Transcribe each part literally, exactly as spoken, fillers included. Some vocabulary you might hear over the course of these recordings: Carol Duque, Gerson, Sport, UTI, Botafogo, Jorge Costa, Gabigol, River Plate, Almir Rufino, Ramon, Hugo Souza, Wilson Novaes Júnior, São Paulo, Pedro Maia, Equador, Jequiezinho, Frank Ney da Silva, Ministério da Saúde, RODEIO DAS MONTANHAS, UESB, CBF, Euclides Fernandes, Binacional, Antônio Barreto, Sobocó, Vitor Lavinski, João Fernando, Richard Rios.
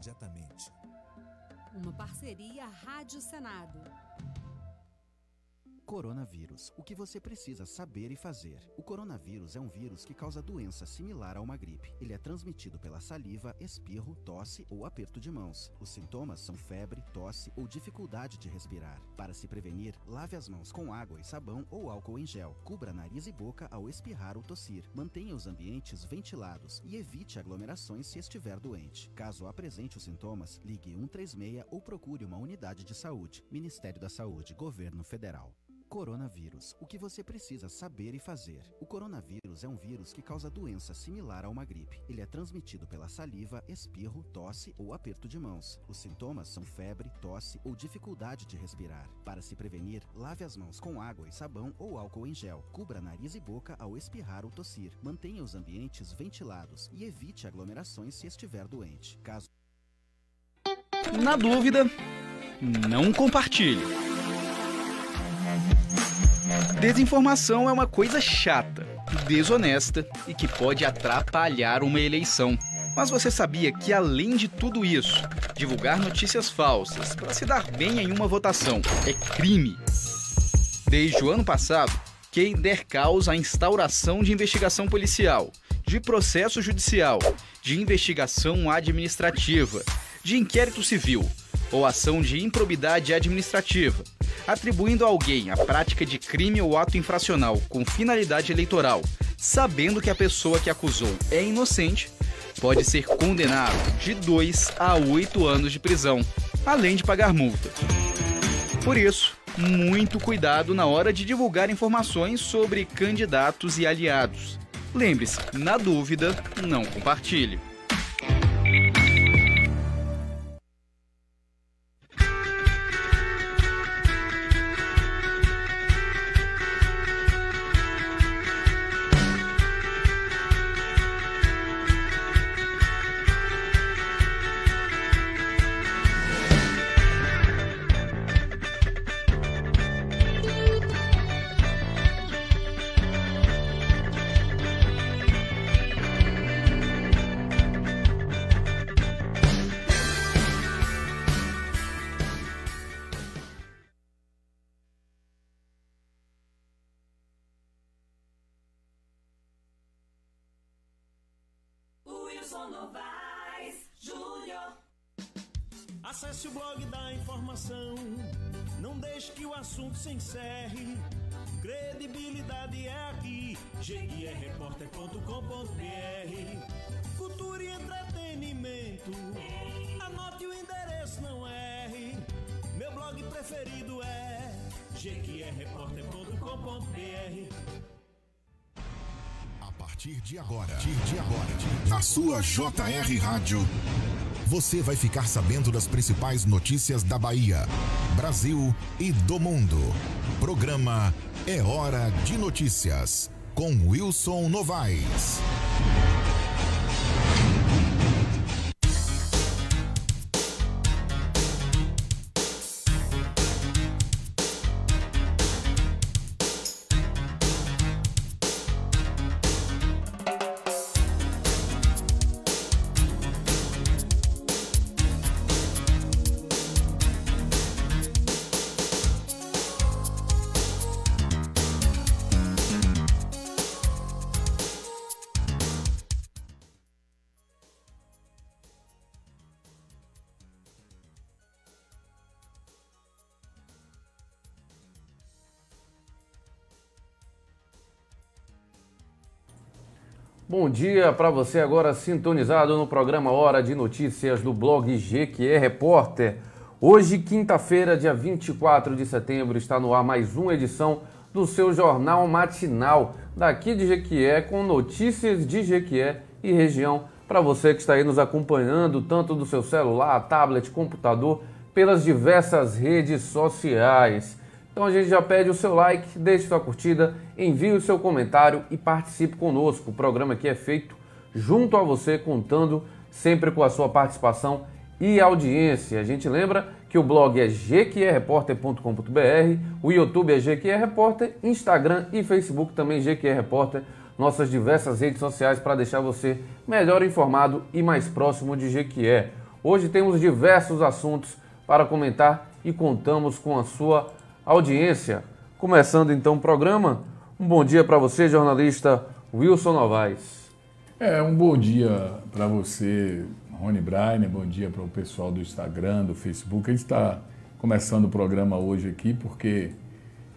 imediatamente. Uma parceria Rádio Senado. Coronavírus. O que você precisa saber e fazer. O coronavírus é um vírus que causa doença similar a uma gripe. Ele é transmitido pela saliva, espirro, tosse ou aperto de mãos. Os sintomas são febre, tosse ou dificuldade de respirar. Para se prevenir, lave as mãos com água e sabão ou álcool em gel. Cubra nariz e boca ao espirrar ou tossir. Mantenha os ambientes ventilados e evite aglomerações se estiver doente. Caso apresente os sintomas, ligue um três seis ou procure uma unidade de saúde. Ministério da Saúde, Governo Federal. Coronavírus. O que você precisa saber e fazer. O coronavírus é um vírus que causa doença similar a uma gripe. Ele é transmitido pela saliva, espirro, tosse ou aperto de mãos. Os sintomas são febre, tosse ou dificuldade de respirar. Para se prevenir, lave as mãos com água e sabão ou álcool em gel. Cubra nariz e boca ao espirrar ou tossir. Mantenha os ambientes ventilados e evite aglomerações se estiver doente. Caso... Na dúvida, não compartilhe. Desinformação é uma coisa chata, desonesta e que pode atrapalhar uma eleição. Mas você sabia que, além de tudo isso, divulgar notícias falsas para se dar bem em uma votação é crime? Desde o ano passado, quem der causa à instauração de investigação policial, de processo judicial, de investigação administrativa, de inquérito civil ou ação de improbidade administrativa, atribuindo a alguém a prática de crime ou ato infracional com finalidade eleitoral, sabendo que a pessoa que acusou é inocente, pode ser condenado de dois a oito anos de prisão, além de pagar multa. Por isso, muito cuidado na hora de divulgar informações sobre candidatos e aliados. Lembre-se, na dúvida, não compartilhe. Wilson Novaes Júnior. Acesse o blog da informação, não deixe que o assunto se encerre. Credibilidade é aqui, Jequié Repórter ponto com ponto br. Cultura e entretenimento, anote o endereço, não erre. Meu blog preferido é Jequié Repórter ponto com ponto br. A partir de agora, de agora, na sua J R Rádio, você vai ficar sabendo das principais notícias da Bahia, Brasil e do mundo. Programa É Hora de Notícias, com Wilson Novaes. Bom dia para você agora sintonizado no programa Hora de Notícias do blog Jequié Repórter. Hoje, quinta-feira, dia vinte e quatro de setembro, está no ar mais uma edição do seu jornal matinal daqui de Jequié, com notícias de Jequié e região. Para você que está aí nos acompanhando, tanto do seu celular, tablet, computador, pelas diversas redes sociais. Então a gente já pede o seu like, deixe sua curtida, envie o seu comentário e participe conosco. O programa aqui é feito junto a você, contando sempre com a sua participação e audiência. A gente lembra que o blog é jequié repórter ponto com ponto br, o YouTube é Jequié Repórter, Instagram e Facebook também Jequié Repórter, nossas diversas redes sociais para deixar você melhor informado e mais próximo de Jequié. Hoje temos diversos assuntos para comentar e contamos com a sua audiência. Começando então o programa, um bom dia para você, jornalista Wilson Novaes. É, um bom dia para você, Rony Brian, bom dia para o pessoal do Instagram, do Facebook. A gente está começando o programa hoje aqui porque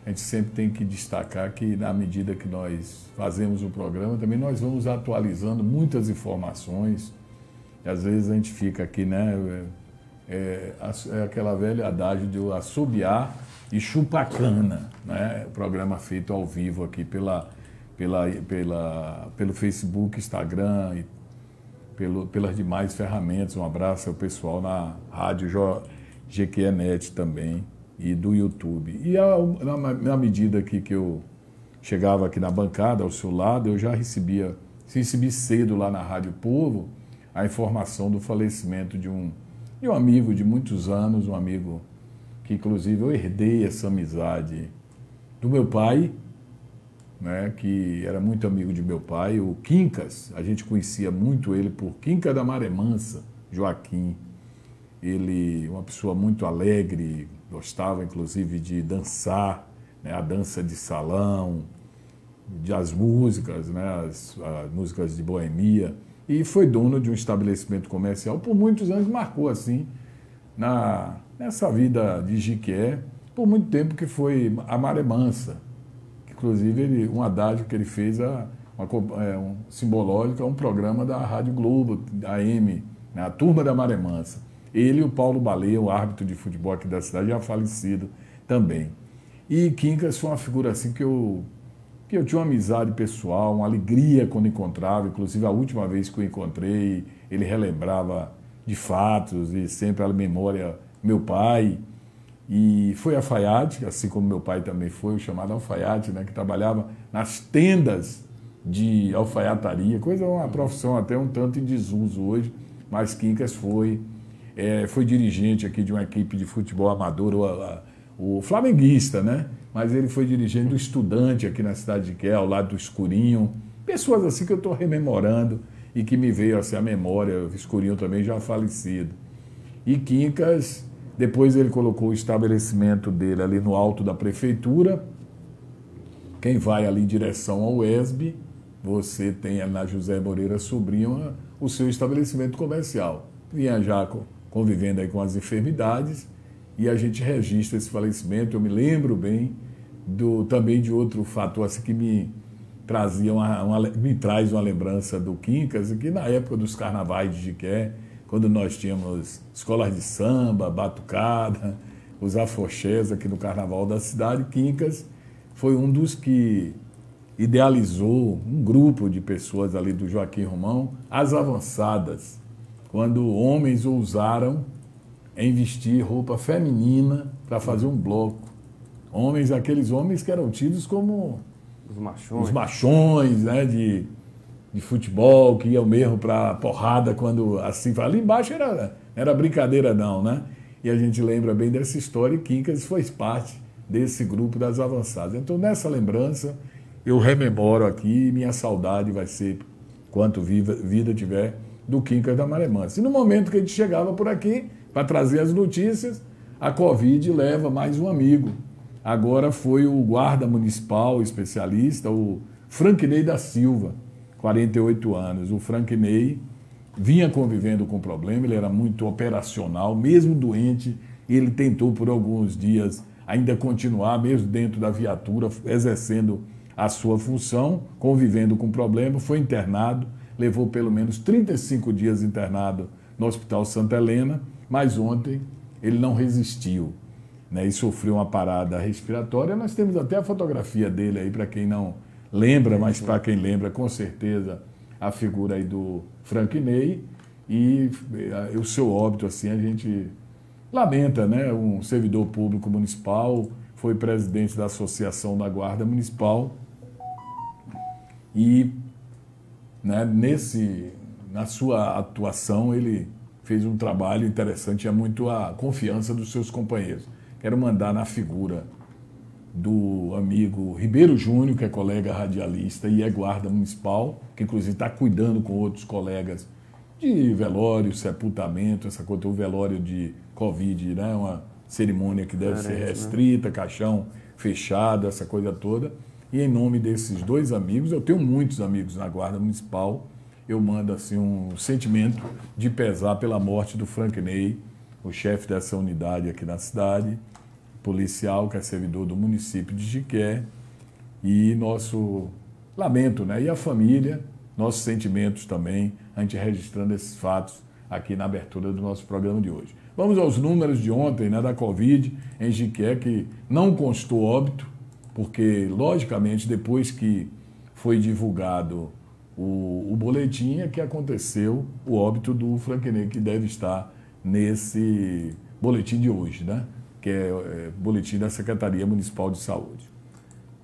a gente sempre tem que destacar que, na medida que nós fazemos o programa, também nós vamos atualizando muitas informações. E às vezes a gente fica aqui, né? É, é aquela velha adágio de assobiar e chupar cana, né? O programa feito ao vivo aqui pela, pela, pela, pelo Facebook, Instagram e pelo, pelas demais ferramentas. Um abraço ao pessoal na rádio G Q N E T também. E do YouTube. E na medida que, que eu chegava aqui na bancada, ao seu lado, eu já recebia, recebi cedo lá na Rádio Povo, a informação do falecimento de um, de um amigo de muitos anos, um amigo que, inclusive, eu herdei essa amizade do meu pai, né, que era muito amigo de meu pai, o Quincas. A gente conhecia muito ele por Quincas da Maremansa, Joaquim. Ele, uma pessoa muito alegre, gostava inclusive de dançar, né, a dança de salão, de as músicas, né, as, as músicas de boemia, e foi dono de um estabelecimento comercial por muitos anos, marcou assim na, nessa vida de Jequié, por muito tempo, que foi a Maremansa. Inclusive, ele, um adágio que ele fez, a, uma, é, um, simbológico, a um programa da Rádio Globo, da A M, né, a Turma da Maremansa. Ele e o Paulo Baleia, o árbitro de futebol aqui da cidade, já falecido também. E Quincas foi uma figura assim que eu, que eu tinha uma amizade pessoal, uma alegria quando encontrava. Inclusive, a última vez que eu encontrei, ele relembrava de fatos e sempre a memória meu pai. E foi alfaiate, assim como meu pai também foi, o chamado alfaiate, né, que trabalhava nas tendas de alfaiataria, coisa, uma profissão até um tanto em desuso hoje, mas Quincas foi... É, foi dirigente aqui de uma equipe de futebol amador, o, o flamenguista, né? Mas ele foi dirigente do Estudante aqui na cidade de Jequié, ao lado do Escurinho. Pessoas assim que eu estou rememorando e que me veio assim a memória. O Escurinho também já falecido. E Quincas, depois ele colocou o estabelecimento dele ali no alto da prefeitura. Quem vai ali em direção ao U E S B, você tem na José Moreira Sobrinho o seu estabelecimento comercial. Vinha já convivendo aí com as enfermidades, e a gente registra esse falecimento. Eu me lembro bem do, também de outro fator assim, que me, trazia uma, uma, me traz uma lembrança do Quincas, que na época dos carnavais de Jequié, quando nós tínhamos escolas de samba, batucada, os afoxés aqui no carnaval da cidade, Quincas foi um dos que idealizou um grupo de pessoas ali do Joaquim Romão, as avançadas, quando homens ousaram em vestir roupa feminina para fazer um bloco. Homens, aqueles homens que eram tidos como os machões, os machões, né, de, de futebol, que iam mesmo para porrada quando assim... Ali embaixo era, era brincadeira não, né? E a gente lembra bem dessa história, e Quincas foi parte desse grupo das avançadas. Então, nessa lembrança, eu rememoro aqui, minha saudade vai ser, quanto viva, vida tiver, do Quincas da Maremansa. E no momento que a gente chegava por aqui para trazer as notícias, a Covid leva mais um amigo. Agora foi o guarda municipal especialista, o Frank Ney da Silva, quarenta e oito anos. O Frank Ney vinha convivendo com o problema, ele era muito operacional, mesmo doente, ele tentou por alguns dias ainda continuar, mesmo dentro da viatura, exercendo a sua função, convivendo com o problema, foi internado. Levou pelo menos trinta e cinco dias internado no Hospital Santa Helena, mas ontem ele não resistiu, né, e sofreu uma parada respiratória. Nós temos até a fotografia dele aí, para quem não lembra, mas para quem lembra, com certeza, a figura aí do Frank Ney. E o seu óbito, assim, a gente lamenta, né? Um servidor público municipal, foi presidente da Associação da Guarda Municipal e... Nesse, na sua atuação, ele fez um trabalho interessante, tinha muito a confiança dos seus companheiros. Quero mandar na figura do amigo Ribeiro Júnior, que é colega radialista e é guarda municipal, que inclusive está cuidando com outros colegas de velório, sepultamento, essa coisa, o velório de Covid, né? Uma cerimônia que deve Carente, ser restrita, né? Caixão fechado, essa coisa toda. E em nome desses dois amigos, eu tenho muitos amigos na Guarda Municipal, eu mando assim um sentimento de pesar pela morte do Frank Ney, o chefe dessa unidade aqui na cidade, policial, que é servidor do município de Jequié, e nosso lamento, né? E a família, nossos sentimentos também, a gente registrando esses fatos aqui na abertura do nosso programa de hoje. Vamos aos números de ontem, né, da Covid em Jequié, que não constou óbito, porque, logicamente, depois que foi divulgado o, o boletim, é que aconteceu o óbito do Frank Ney, que deve estar nesse boletim de hoje, né? Que é, é boletim da Secretaria Municipal de Saúde.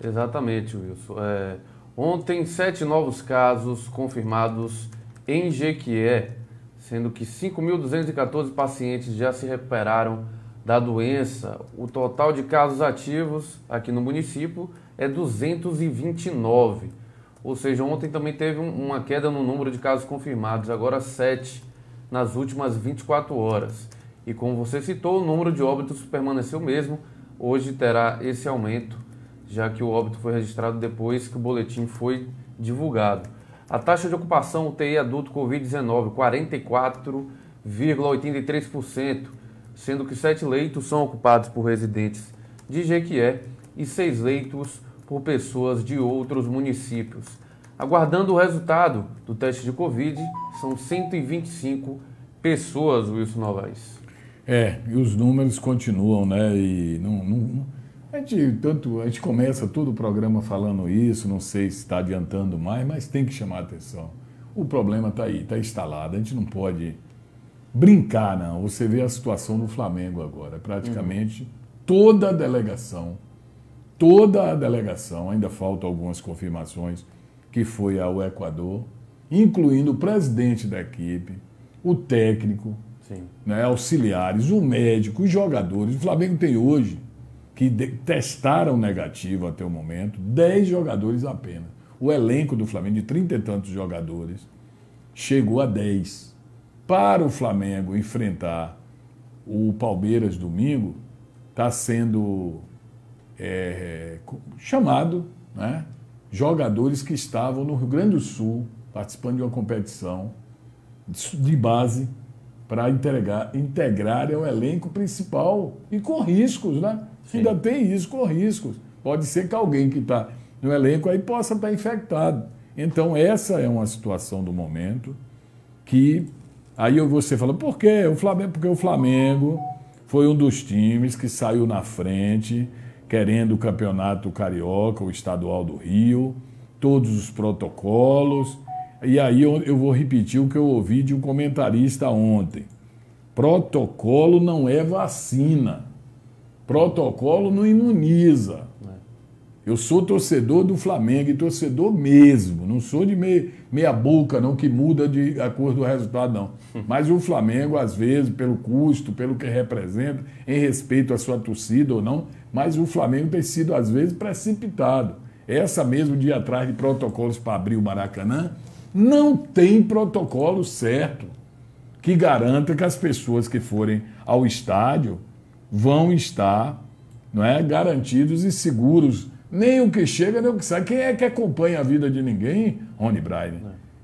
Exatamente, Wilson. É, ontem, sete novos casos confirmados em Jequié, sendo que cinco mil duzentos e quatorze pacientes já se recuperaram da doença. O total de casos ativos aqui no município é duzentos e vinte e nove. Ou seja, ontem também teve uma queda no número de casos confirmados, agora sete nas últimas vinte e quatro horas. E como você citou, o número de óbitos permaneceu mesmo. Hoje terá esse aumento, já que o óbito foi registrado depois que o boletim foi divulgado. A taxa de ocupação U T I adulto Covid dezenove, quarenta e quatro vírgula oitenta e três por cento, sendo que sete leitos são ocupados por residentes de Jequié e seis leitos por pessoas de outros municípios. Aguardando o resultado do teste de Covid, são cento e vinte e cinco pessoas, Wilson Novaes. É, e os números continuam, né? E não, não, a, gente, tanto, a gente começa todo o programa falando isso, não sei se está adiantando mais, mas tem que chamar a atenção. O problema está aí, está instalado, a gente não pode brincar, não. Você vê a situação do Flamengo agora, praticamente hum. toda a delegação, toda a delegação, ainda faltam algumas confirmações, que foi ao Equador, incluindo o presidente da equipe, o técnico, Sim. né, auxiliares, o médico, os jogadores. O Flamengo tem hoje, que testaram negativo até o momento, dez jogadores apenas. O elenco do Flamengo, de trinta e tantos jogadores, chegou a dez. Para o Flamengo enfrentar o Palmeiras domingo, está sendo é, chamado, né? Jogadores que estavam no Rio Grande do Sul participando de uma competição de base para integrar, integrar ao elenco principal e com riscos, né? Sim. Ainda tem isso, com riscos. Pode ser que alguém que está no elenco aí possa estar infectado. Então essa é uma situação do momento que aí você fala, por quê? O Flamengo, porque o Flamengo foi um dos times que saiu na frente querendo o campeonato carioca, o estadual do Rio, todos os protocolos. E aí eu, eu vou repetir o que eu ouvi de um comentarista ontem. Protocolo não é vacina. Protocolo não imuniza. Eu sou torcedor do Flamengo e torcedor mesmo. Não sou de meia, meia boca, não, que muda de acordo com o resultado, não. Mas o Flamengo, às vezes, pelo custo, pelo que representa, em respeito à sua torcida ou não, mas o Flamengo tem sido, às vezes, precipitado. Essa mesmo de ir atrás de protocolos para abrir o Maracanã, não tem protocolo certo que garanta que as pessoas que forem ao estádio vão estar, não é, garantidos e seguros. Nem o que chega, nem o que sai. Quem é que acompanha a vida de ninguém? Rony Brian.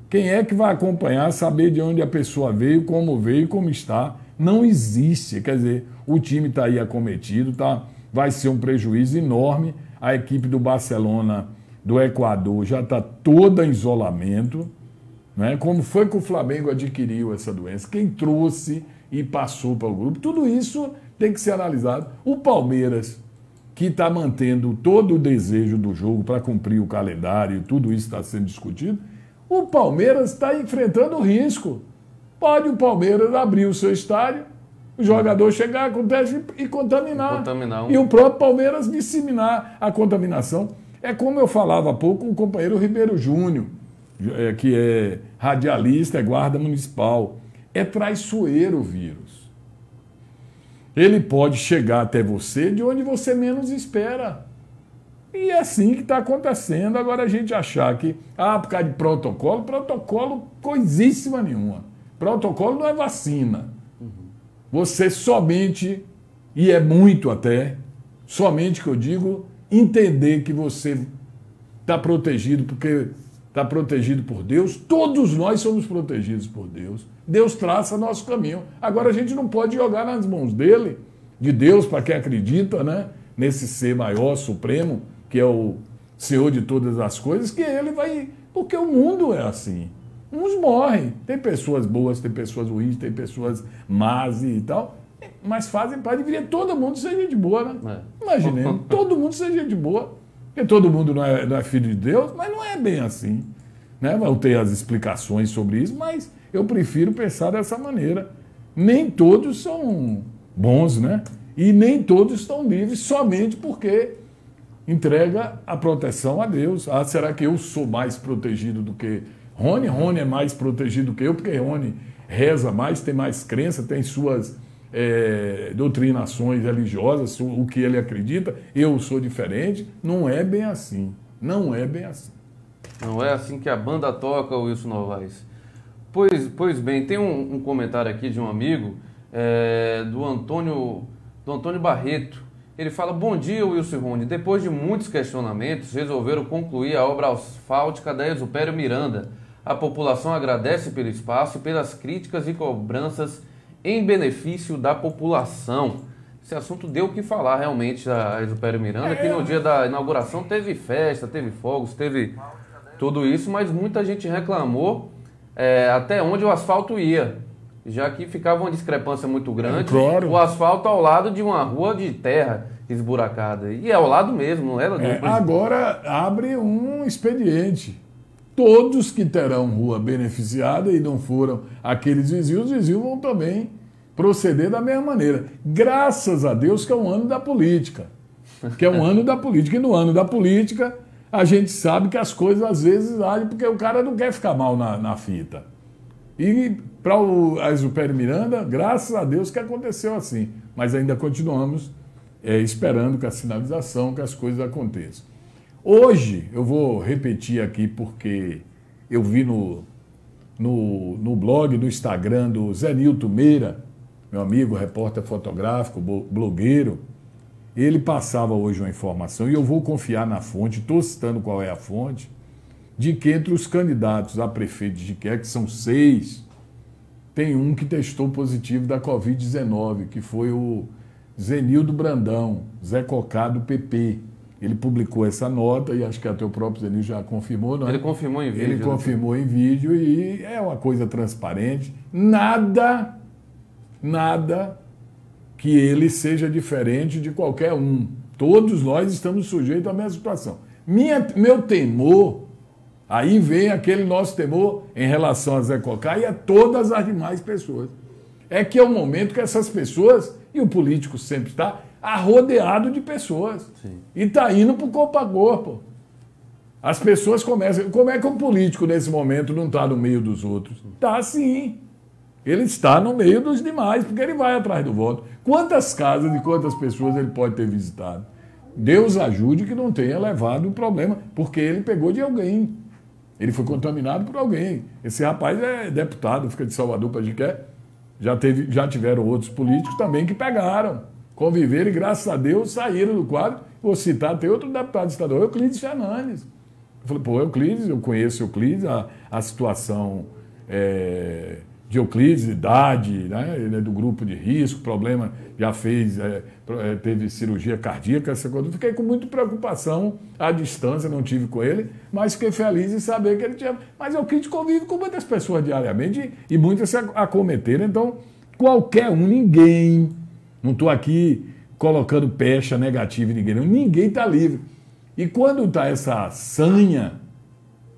Quem é que vai acompanhar, saber de onde a pessoa veio, como veio, como está? Não existe. Quer dizer, o time está aí acometido, tá? Vai ser um prejuízo enorme. A equipe do Barcelona, do Equador, já está toda em isolamento. Né? Como foi que o Flamengo adquiriu essa doença? Quem trouxe e passou para o grupo? Tudo isso tem que ser analisado. O Palmeiras, que está mantendo todo o desejo do jogo para cumprir o calendário, tudo isso está sendo discutido, o Palmeiras está enfrentando o risco. Pode o Palmeiras abrir o seu estádio, o jogador chegar, acontece e contaminar. E, contaminar um... e o próprio Palmeiras disseminar a contaminação. É como eu falava há pouco, o companheiro Ribeiro Júnior, que é radialista, é guarda municipal, é traiçoeiro o vírus. Ele pode chegar até você de onde você menos espera. E é assim que está acontecendo. Agora a gente achar que, ah, por causa de protocolo, protocolo coisíssima nenhuma. Protocolo não é vacina. Uhum. Você somente, e é muito até, somente que eu digo, entender que você está protegido, porque está protegido por Deus. Todos nós somos protegidos por Deus. Deus traça nosso caminho. Agora a gente não pode jogar nas mãos dele, de Deus, para quem acredita, né? Nesse ser maior, supremo, que é o Senhor de todas as coisas, que ele vai... Porque o mundo é assim. Uns morrem. Tem pessoas boas, tem pessoas ruins, tem pessoas más e tal, mas fazem parte. Deveria todo mundo ser gente boa, né? É. Imaginemos, todo mundo ser gente boa. Porque todo mundo não é, não é filho de Deus, mas não é bem assim, né? Vão ter as explicações sobre isso, mas eu prefiro pensar dessa maneira. Nem todos são bons, né? E nem todos estão livres somente porque entrega a proteção a Deus. Ah, será que eu sou mais protegido do que Rony? Rony é mais protegido do que eu, porque Rony reza mais, tem mais crença, tem suas é, doutrinações religiosas, o que ele acredita. Eu sou diferente. Não é bem assim. Não é bem assim. Não é assim que a banda toca, Wilson Novaes. Pois, pois bem, tem um, um comentário aqui de um amigo, é, do Antônio... do Antônio Barreto. Ele fala: bom dia, Wilson e Rony. Depois de muitos questionamentos, resolveram concluir a obra asfáltica da Exupério Miranda. A população agradece pelo espaço e pelas críticas e cobranças em benefício da população. Esse assunto deu o que falar realmente da Exupério Miranda, que no dia da inauguração teve festa, teve fogos, teve tudo isso, mas muita gente reclamou é, até onde o asfalto ia, já que ficava uma discrepância muito grande. Claro. O asfalto ao lado de uma rua de terra esburacada. E é ao lado mesmo, não era? É, agora abre um expediente. Todos que terão rua beneficiada e não foram aqueles vizinhos, os vizinhos vão também proceder da mesma maneira. Graças a Deus que é um ano da política. Que é um ano da política. E no ano da política a gente sabe que as coisas às vezes agem porque o cara não quer ficar mal na, na fita. E para o Exupério Miranda, graças a Deus que aconteceu assim. Mas ainda continuamos é, esperando que a sinalização, que as coisas aconteçam. Hoje, eu vou repetir aqui porque eu vi no, no, no blog, no Instagram do Zé Nilton Meira, meu amigo, repórter fotográfico, blogueiro, ele passava hoje uma informação, e eu vou confiar na fonte, estou citando qual é a fonte, de que entre os candidatos a prefeito de Jequié, que são seis, tem um que testou positivo da covid dezenove, que foi o Zenildo Brandão, Zé Cocá, do P P. Ele publicou essa nota, e acho que até o próprio Zenildo já confirmou, não é? Ele confirmou em vídeo. Ele confirmou em vídeo, e é uma coisa transparente. Nada, nada que ele seja diferente de qualquer um. Todos nós estamos sujeitos à mesma situação. Minha, meu temor... Aí vem aquele nosso temor em relação a Zé Cocá e a todas as demais pessoas. É que é o momento que essas pessoas, e o político sempre está, arrodeado de pessoas. Sim. E está indo para o corpo a corpo. As pessoas começam... Como é que um político nesse momento não está no meio dos outros? Está sim. Ele está no meio dos demais, porque ele vai atrás do voto. Quantas casas e quantas pessoas ele pode ter visitado? Deus ajude que não tenha levado o problema, porque ele pegou de alguém. Ele foi contaminado por alguém. Esse rapaz é deputado, fica de Salvador para Jequié. Já, teve, já tiveram outros políticos também que pegaram, conviveram e, graças a Deus, saíram do quadro. Vou citar, tem outro deputado estadual, Euclides Fernandes. Eu falei, pô, Euclides, eu conheço Euclides, a, a situação é, de Euclides, idade, né? Ele é do grupo de risco, problema, já fez, é, teve cirurgia cardíaca, essa coisa. Fiquei com muita preocupação à distância, não tive com ele, mas fiquei feliz em saber que ele tinha... Mas Euclides convive com muitas pessoas diariamente e muitas se acometeram. Então, qualquer um, ninguém, não estou aqui colocando pecha negativa em ninguém, não, ninguém está livre. E quando está essa sanha,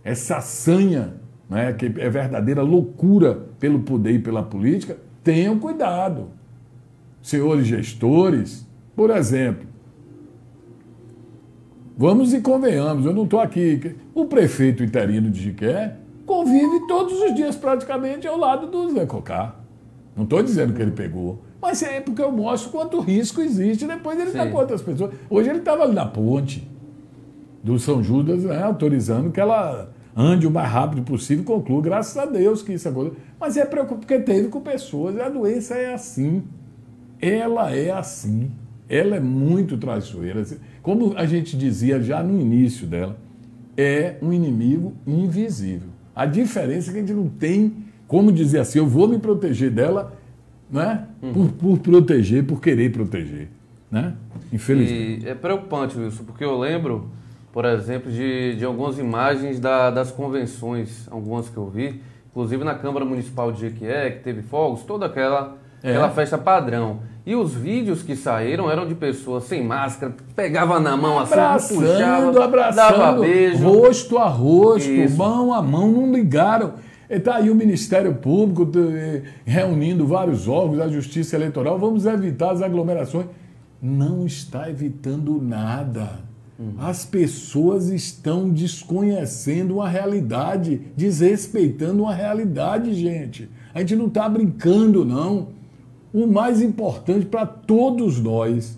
essa sanha, né, que é verdadeira loucura pelo poder e pela política, tenham cuidado. Senhores gestores, por exemplo, vamos e convenhamos, eu não estou aqui. O prefeito interino de Jequié convive todos os dias praticamente ao lado do Zé Cocá. Não estou dizendo que ele pegou, mas é porque eu mostro quanto risco existe. Depois ele está com outras pessoas. Hoje ele estava ali na ponte do São Judas, né, autorizando que ela ande o mais rápido possível, concluo, graças a Deus que isso aconteceu. Mas é preocupante, porque teve com pessoas, e a doença é assim, ela é assim, ela é muito traiçoeira. Como a gente dizia já no início dela, é um inimigo invisível. A diferença é que a gente não tem como dizer assim, eu vou me proteger dela, né? Por, por proteger, por querer proteger, né? Infelizmente. E é preocupante, Wilson, porque eu lembro... Por exemplo, de, de algumas imagens da, das convenções, algumas que eu vi, inclusive na Câmara Municipal de Jequié, que teve fogos, toda aquela, é. aquela festa padrão. E os vídeos que saíram eram de pessoas sem máscara, pegava na mão assim, abraçando, puxava, abraçando, dava beijo. Rosto a rosto, isso. mão a mão, não ligaram. E tá aí o Ministério Público reunindo vários órgãos, a Justiça Eleitoral, vamos evitar as aglomerações. Não está evitando nada. As pessoas estão desconhecendo uma realidade, desrespeitando uma realidade, gente. A gente não está brincando, não. O mais importante para todos nós,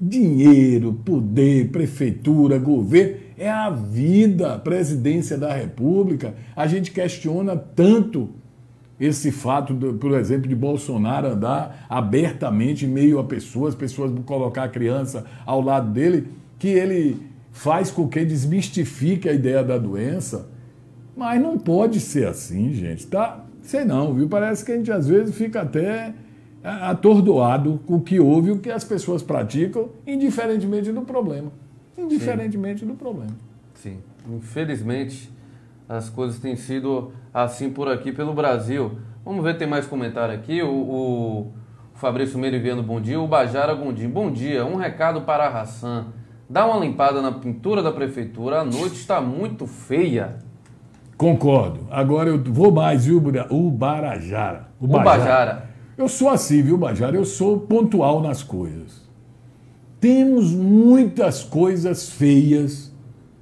dinheiro, poder, prefeitura, governo, é a vida, presidência da República. A gente questiona tanto esse fato, do, por exemplo, de Bolsonaro andar abertamente em meio a pessoas, pessoas colocar a criança ao lado dele... que ele faz com que desmistifique a ideia da doença, mas não pode ser assim, gente, tá? Sei não, viu? Parece que a gente às vezes fica até atordoado com o que ouve, o que as pessoas praticam, indiferentemente do problema. Indiferentemente Sim. do problema. Sim, infelizmente as coisas têm sido assim por aqui, pelo Brasil. Vamos ver, tem mais comentário aqui, o... o Fabrício Meira enviando bom dia, o Bajara Gondim. Bom dia, um recado para a Hassan. Dá uma limpada na pintura da prefeitura, a noite está muito feia. Concordo. Agora eu vou mais, viu, o Barajara. O Bajara. O Bajara. Eu sou assim, viu, Bajara? Eu sou pontual nas coisas. Temos muitas coisas feias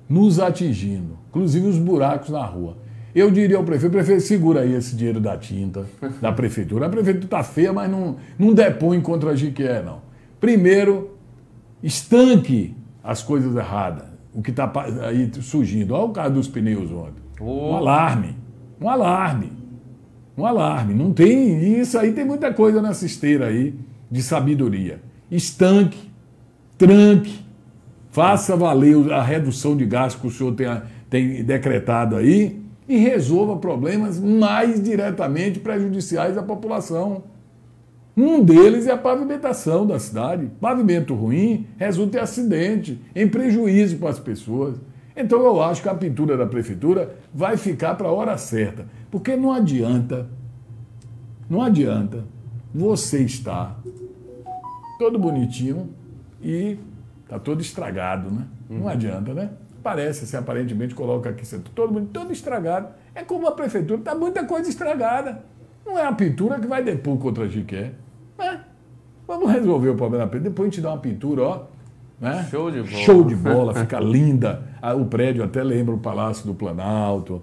nos atingindo, inclusive os buracos na rua. Eu diria ao prefeito, prefeito, segura aí esse dinheiro da tinta, da prefeitura. A prefeitura está feia, mas não, não depõe contra a Jequié, não. Primeiro, estanque as coisas erradas, o que está aí surgindo. Olha o caso dos pneus ontem. Oh. Um alarme, um alarme, um alarme. Não tem isso aí, tem muita coisa nessa esteira aí de sabedoria. Estanque, tranque, faça valer a redução de gastos que o senhor tem, tem decretado aí e resolva problemas mais diretamente prejudiciais à população. Um deles é a pavimentação da cidade. Pavimento ruim resulta em acidente, em prejuízo para as pessoas. Então eu acho que a pintura da prefeitura vai ficar para a hora certa. Porque não adianta, não adianta você estar todo bonitinho e tá todo estragado, né? Não adianta, né? Parece, assim, aparentemente coloca aqui, todo bonito, todo estragado. É como a prefeitura, tá muita coisa estragada. Não é a pintura que vai depor contra a Jequié. É. Vamos resolver o problema. Depois a gente dá uma pintura, ó. Né? Show de bola. Show de bola, fica linda. O prédio até lembra o Palácio do Planalto,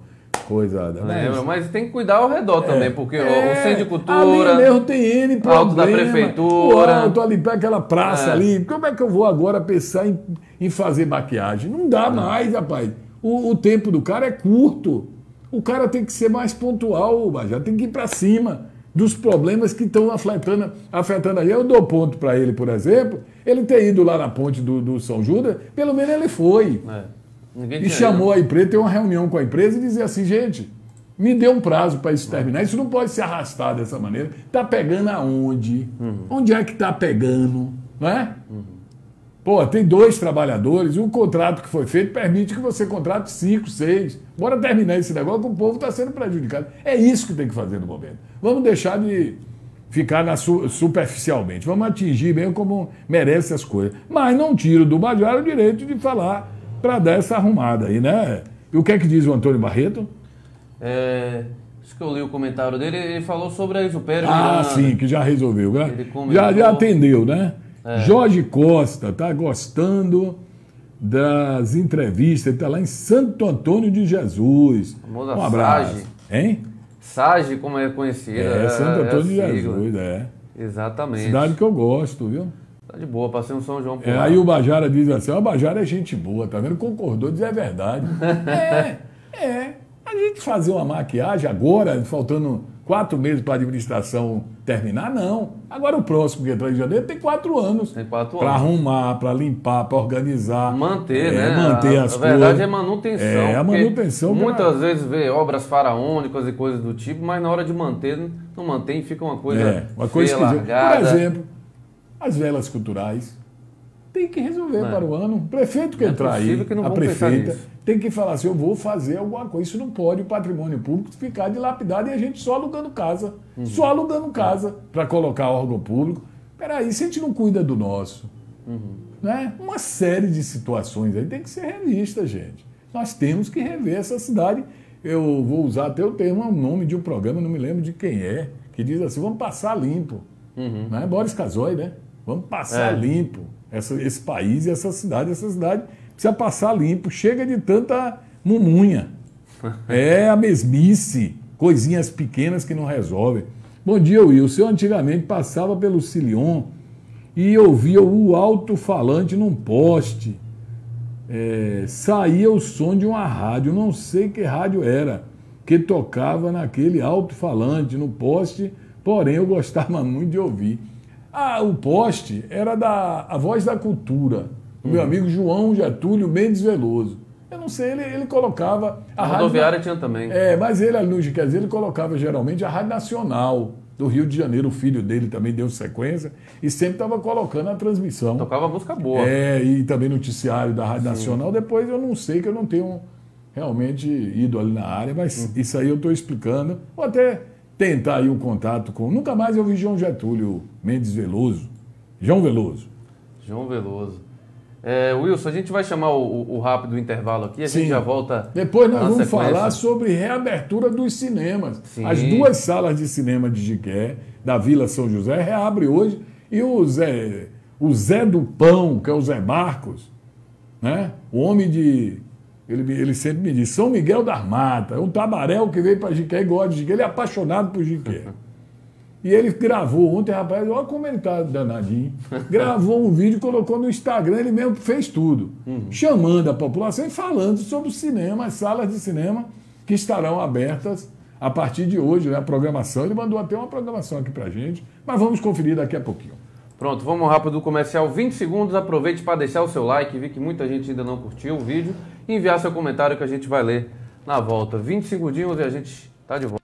coisa... Né? É, mas tem que cuidar ao redor é. também, porque é. o Centro de Cultura... Ali mesmo tem N problema. Alto da Prefeitura. O alto ali, pega aquela praça é. ali. Como é que eu vou agora pensar em, em fazer maquiagem? Não dá não. mais, rapaz. O, o tempo do cara é curto. O cara tem que ser mais pontual, já tem que ir para cima dos problemas que estão afetando, afetando aí. Eu dou ponto para ele, por exemplo, ele ter ido lá na ponte do, do São Judas, pelo menos ele foi. É. E chamou a empresa, tem uma reunião com a empresa e dizia assim, gente, me dê um prazo para isso terminar, isso não pode se arrastar dessa maneira. Está pegando aonde? Uhum. Onde é que está pegando? Não é? Uhum. Pô, tem dois trabalhadores, o contrato que foi feito permite que você contrate cinco, seis. Bora terminar esse negócio que o povo está sendo prejudicado. É isso que tem que fazer no momento. Vamos deixar de ficar na su superficialmente. Vamos atingir bem como merece as coisas. Mas não tiro do Bajara o direito de falar para dar essa arrumada aí, né? E o que é que diz o Antônio Barreto? É... que eu li o comentário dele, ele falou sobre a Isupério. Ah, na... sim, que já resolveu. Né? Ele comentou... já, já atendeu, né? É. Jorge Costa está gostando das entrevistas, ele está lá em Santo Antônio de Jesus. Famosa um abraço. Sage. Hein? Sage, como é conhecida. É, é Santo Antônio é de Jesus, é. Exatamente. Cidade que eu gosto, viu? Tá de boa, passei um São João por é, lá. Aí o Bajara diz assim, o Bajara é gente boa, tá vendo? Concordou, diz é verdade. é, é. A gente fazer uma maquiagem agora, faltando quatro meses para a administração terminar, não. Agora o próximo, que é três de janeiro, tem quatro anos. Tem quatro anos. Para arrumar, para limpar, para organizar. Manter, é, né? Manter a, as coisas. Na verdade coisas. É manutenção. É, a manutenção. Muitas pra... vezes vê obras faraônicas e coisas do tipo, mas na hora de manter, não mantém e fica uma coisa, é, uma coisa feia, largada. Por exemplo, as velas culturais. Tem que resolver não. para o ano. O prefeito que não entrar é aí, que não a prefeita, tem que falar assim, eu vou fazer alguma coisa. Isso não pode o patrimônio público ficar dilapidado e a gente só alugando casa. Uhum. Só alugando casa é. para colocar órgão público. Espera aí, se a gente não cuida do nosso. Uhum. Né? Uma série de situações aí tem que ser revista, gente. Nós temos que rever essa cidade. Eu vou usar até o termo, o nome de um programa, não me lembro de quem é, que diz assim, vamos passar limpo. Uhum. Né? Boris Casoy, né? Vamos passar é. limpo. Essa, esse país e essa cidade, essa cidade precisa passar limpo, chega de tanta mumunha. É a mesmice, coisinhas pequenas que não resolvem. Bom dia, Wilson. Eu antigamente passava pelo Cilion e ouvia o alto-falante num poste. É, saía o som de uma rádio, não sei que rádio era, que tocava naquele alto-falante no poste, porém eu gostava muito de ouvir. Ah, o poste era da a Voz da Cultura, do uhum. meu amigo João Getúlio Mendes Veloso. Eu não sei, ele, ele colocava... A, a rádio rodoviária da... tinha também. É, mas ele, ali, quer dizer, ele colocava geralmente a Rádio Nacional do Rio de Janeiro. O filho dele também deu sequência e sempre estava colocando a transmissão. Tocava música boa. É, e também noticiário da Rádio Sim. Nacional. Depois eu não sei, que eu não tenho realmente ido ali na área, mas uhum. isso aí eu estou explicando. Ou até... tentar aí o um contato com... Nunca mais eu vi João Getúlio Mendes Veloso. João Veloso. João Veloso. É, Wilson, a gente vai chamar o, o rápido intervalo aqui, a Sim. gente já volta... Depois nós vamos sequência. falar sobre reabertura dos cinemas. Sim. As duas salas de cinema de Jequié, da Vila São José, reabre hoje. E o Zé, o Zé do Pão, que é o Zé Marcos, né? O homem de... Ele, ele sempre me diz, São Miguel das Matas, é um tabaréu que veio para Jequié e gosta de Jequié, ele é apaixonado por Jequié. E ele gravou ontem, rapaz, olha como ele tá danadinho, gravou um vídeo, colocou no Instagram, ele mesmo fez tudo, uhum. chamando a população e falando sobre o cinema, as salas de cinema que estarão abertas a partir de hoje, né? A programação, ele mandou até uma programação aqui para a gente, mas vamos conferir daqui a pouquinho. Pronto, vamos rápido do comercial, vinte segundos, aproveite para deixar o seu like, vi que muita gente ainda não curtiu o vídeo, e enviar seu comentário que a gente vai ler na volta. vinte segundinhos e a gente tá de volta.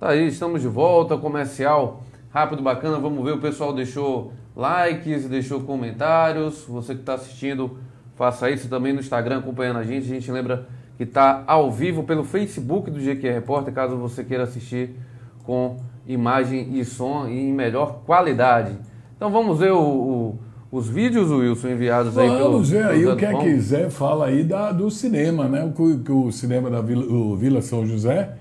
Tá aí, estamos de volta, comercial rápido, bacana, vamos ver, o pessoal deixou likes, deixou comentários, você que está assistindo, faça isso também no Instagram, acompanhando a gente, a gente lembra que está ao vivo pelo Facebook do Jequié Repórter, caso você queira assistir com imagem e som em melhor qualidade. Então vamos ver o, o, os vídeos, Wilson, enviados aí pelo... Vamos ver aí, o que é que quiser, fala aí da, do cinema, né, o, o cinema da Vila, o Vila São José...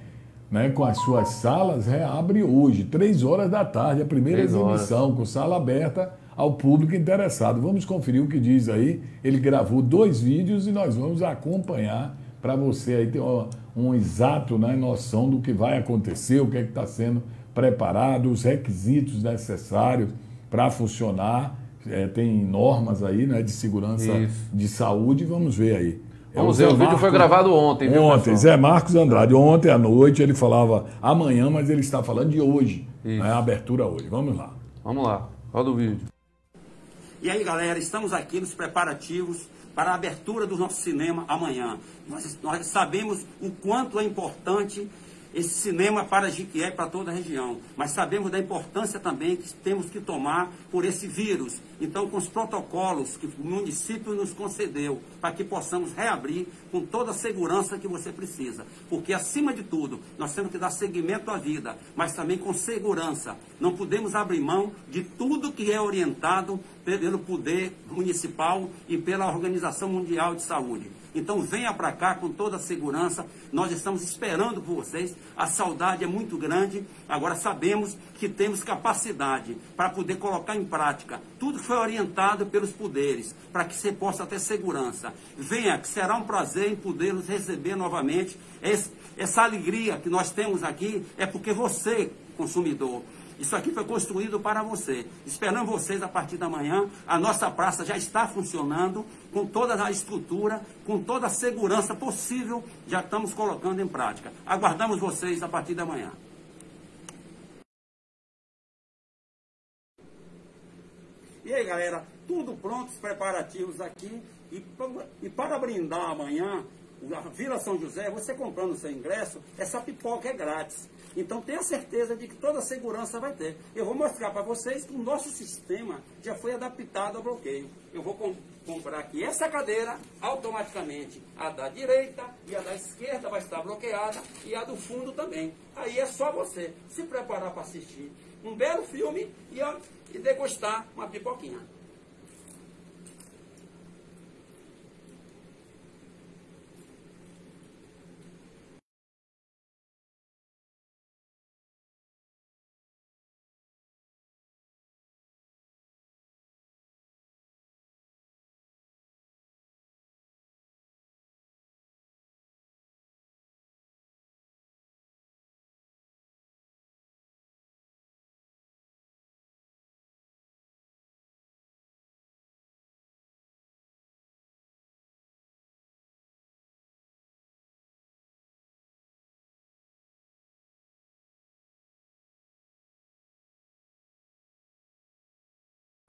Né, com as suas salas, reabre hoje, três horas da tarde, a primeira exibição, com sala aberta ao público interessado. Vamos conferir o que diz aí. Ele gravou dois vídeos e nós vamos acompanhar para você aí ter um, um exato, né, noção do que vai acontecer, o que é que está sendo preparado, os requisitos necessários para funcionar. É, tem normas aí, né, de segurança, Isso. de saúde, vamos ver aí. Vamos ver, o vídeo Marcos... foi gravado ontem. Viu, ontem, pessoal? Zé Marcos Andrade. Ontem à noite ele falava amanhã, mas ele está falando de hoje. Isso. Né? A abertura hoje. Vamos lá. Vamos lá. Roda o vídeo. E aí, galera, estamos aqui nos preparativos para a abertura do nosso cinema amanhã. Nós, nós sabemos o quanto é importante esse cinema para Jequié e para toda a região. Mas sabemos da importância também que temos que tomar por esse vírus. Então, com os protocolos que o município nos concedeu, para que possamos reabrir com toda a segurança que você precisa. Porque, acima de tudo, nós temos que dar seguimento à vida, mas também com segurança. Não podemos abrir mão de tudo que é orientado pelo poder municipal e pela Organização Mundial de Saúde. Então venha para cá com toda a segurança, nós estamos esperando por vocês, a saudade é muito grande, agora sabemos que temos capacidade para poder colocar em prática tudo que foi orientado pelos poderes, para que você possa ter segurança. Venha, que será um prazer em poder-los receber novamente. Essa alegria que nós temos aqui é porque você, consumidor, isso aqui foi construído para você. Esperamos vocês a partir da manhã. A nossa praça já está funcionando com toda a estrutura, com toda a segurança possível, já estamos colocando em prática. Aguardamos vocês a partir da manhã. E aí, galera, tudo pronto, os preparativos aqui. E, e para brindar amanhã, na Vila São José, você comprando o seu ingresso, essa pipoca é grátis. Então tenha certeza de que toda a segurança vai ter. Eu vou mostrar para vocês que o nosso sistema já foi adaptado ao bloqueio. Eu vou com comprar aqui essa cadeira, automaticamente a da direita e a da esquerda vai estar bloqueada e a do fundo também. Aí é só você se preparar para assistir um belo filme e, ó, e degustar uma pipoquinha.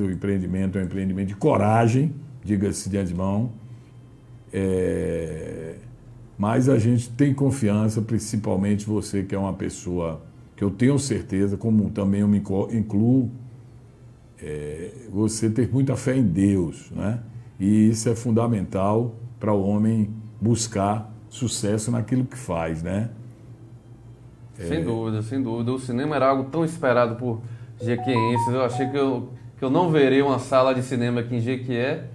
O empreendimento é um empreendimento de coragem, diga-se de antemão, é... mas a gente tem confiança, principalmente você que é uma pessoa que eu tenho certeza, como também eu me incluo, é... você tem muita fé em Deus, né? E isso é fundamental para o homem buscar sucesso naquilo que faz, né? É... Sem dúvida, sem dúvida. O cinema era algo tão esperado por jequienses, eu achei que eu... que eu não verei uma sala de cinema aqui em Jequié.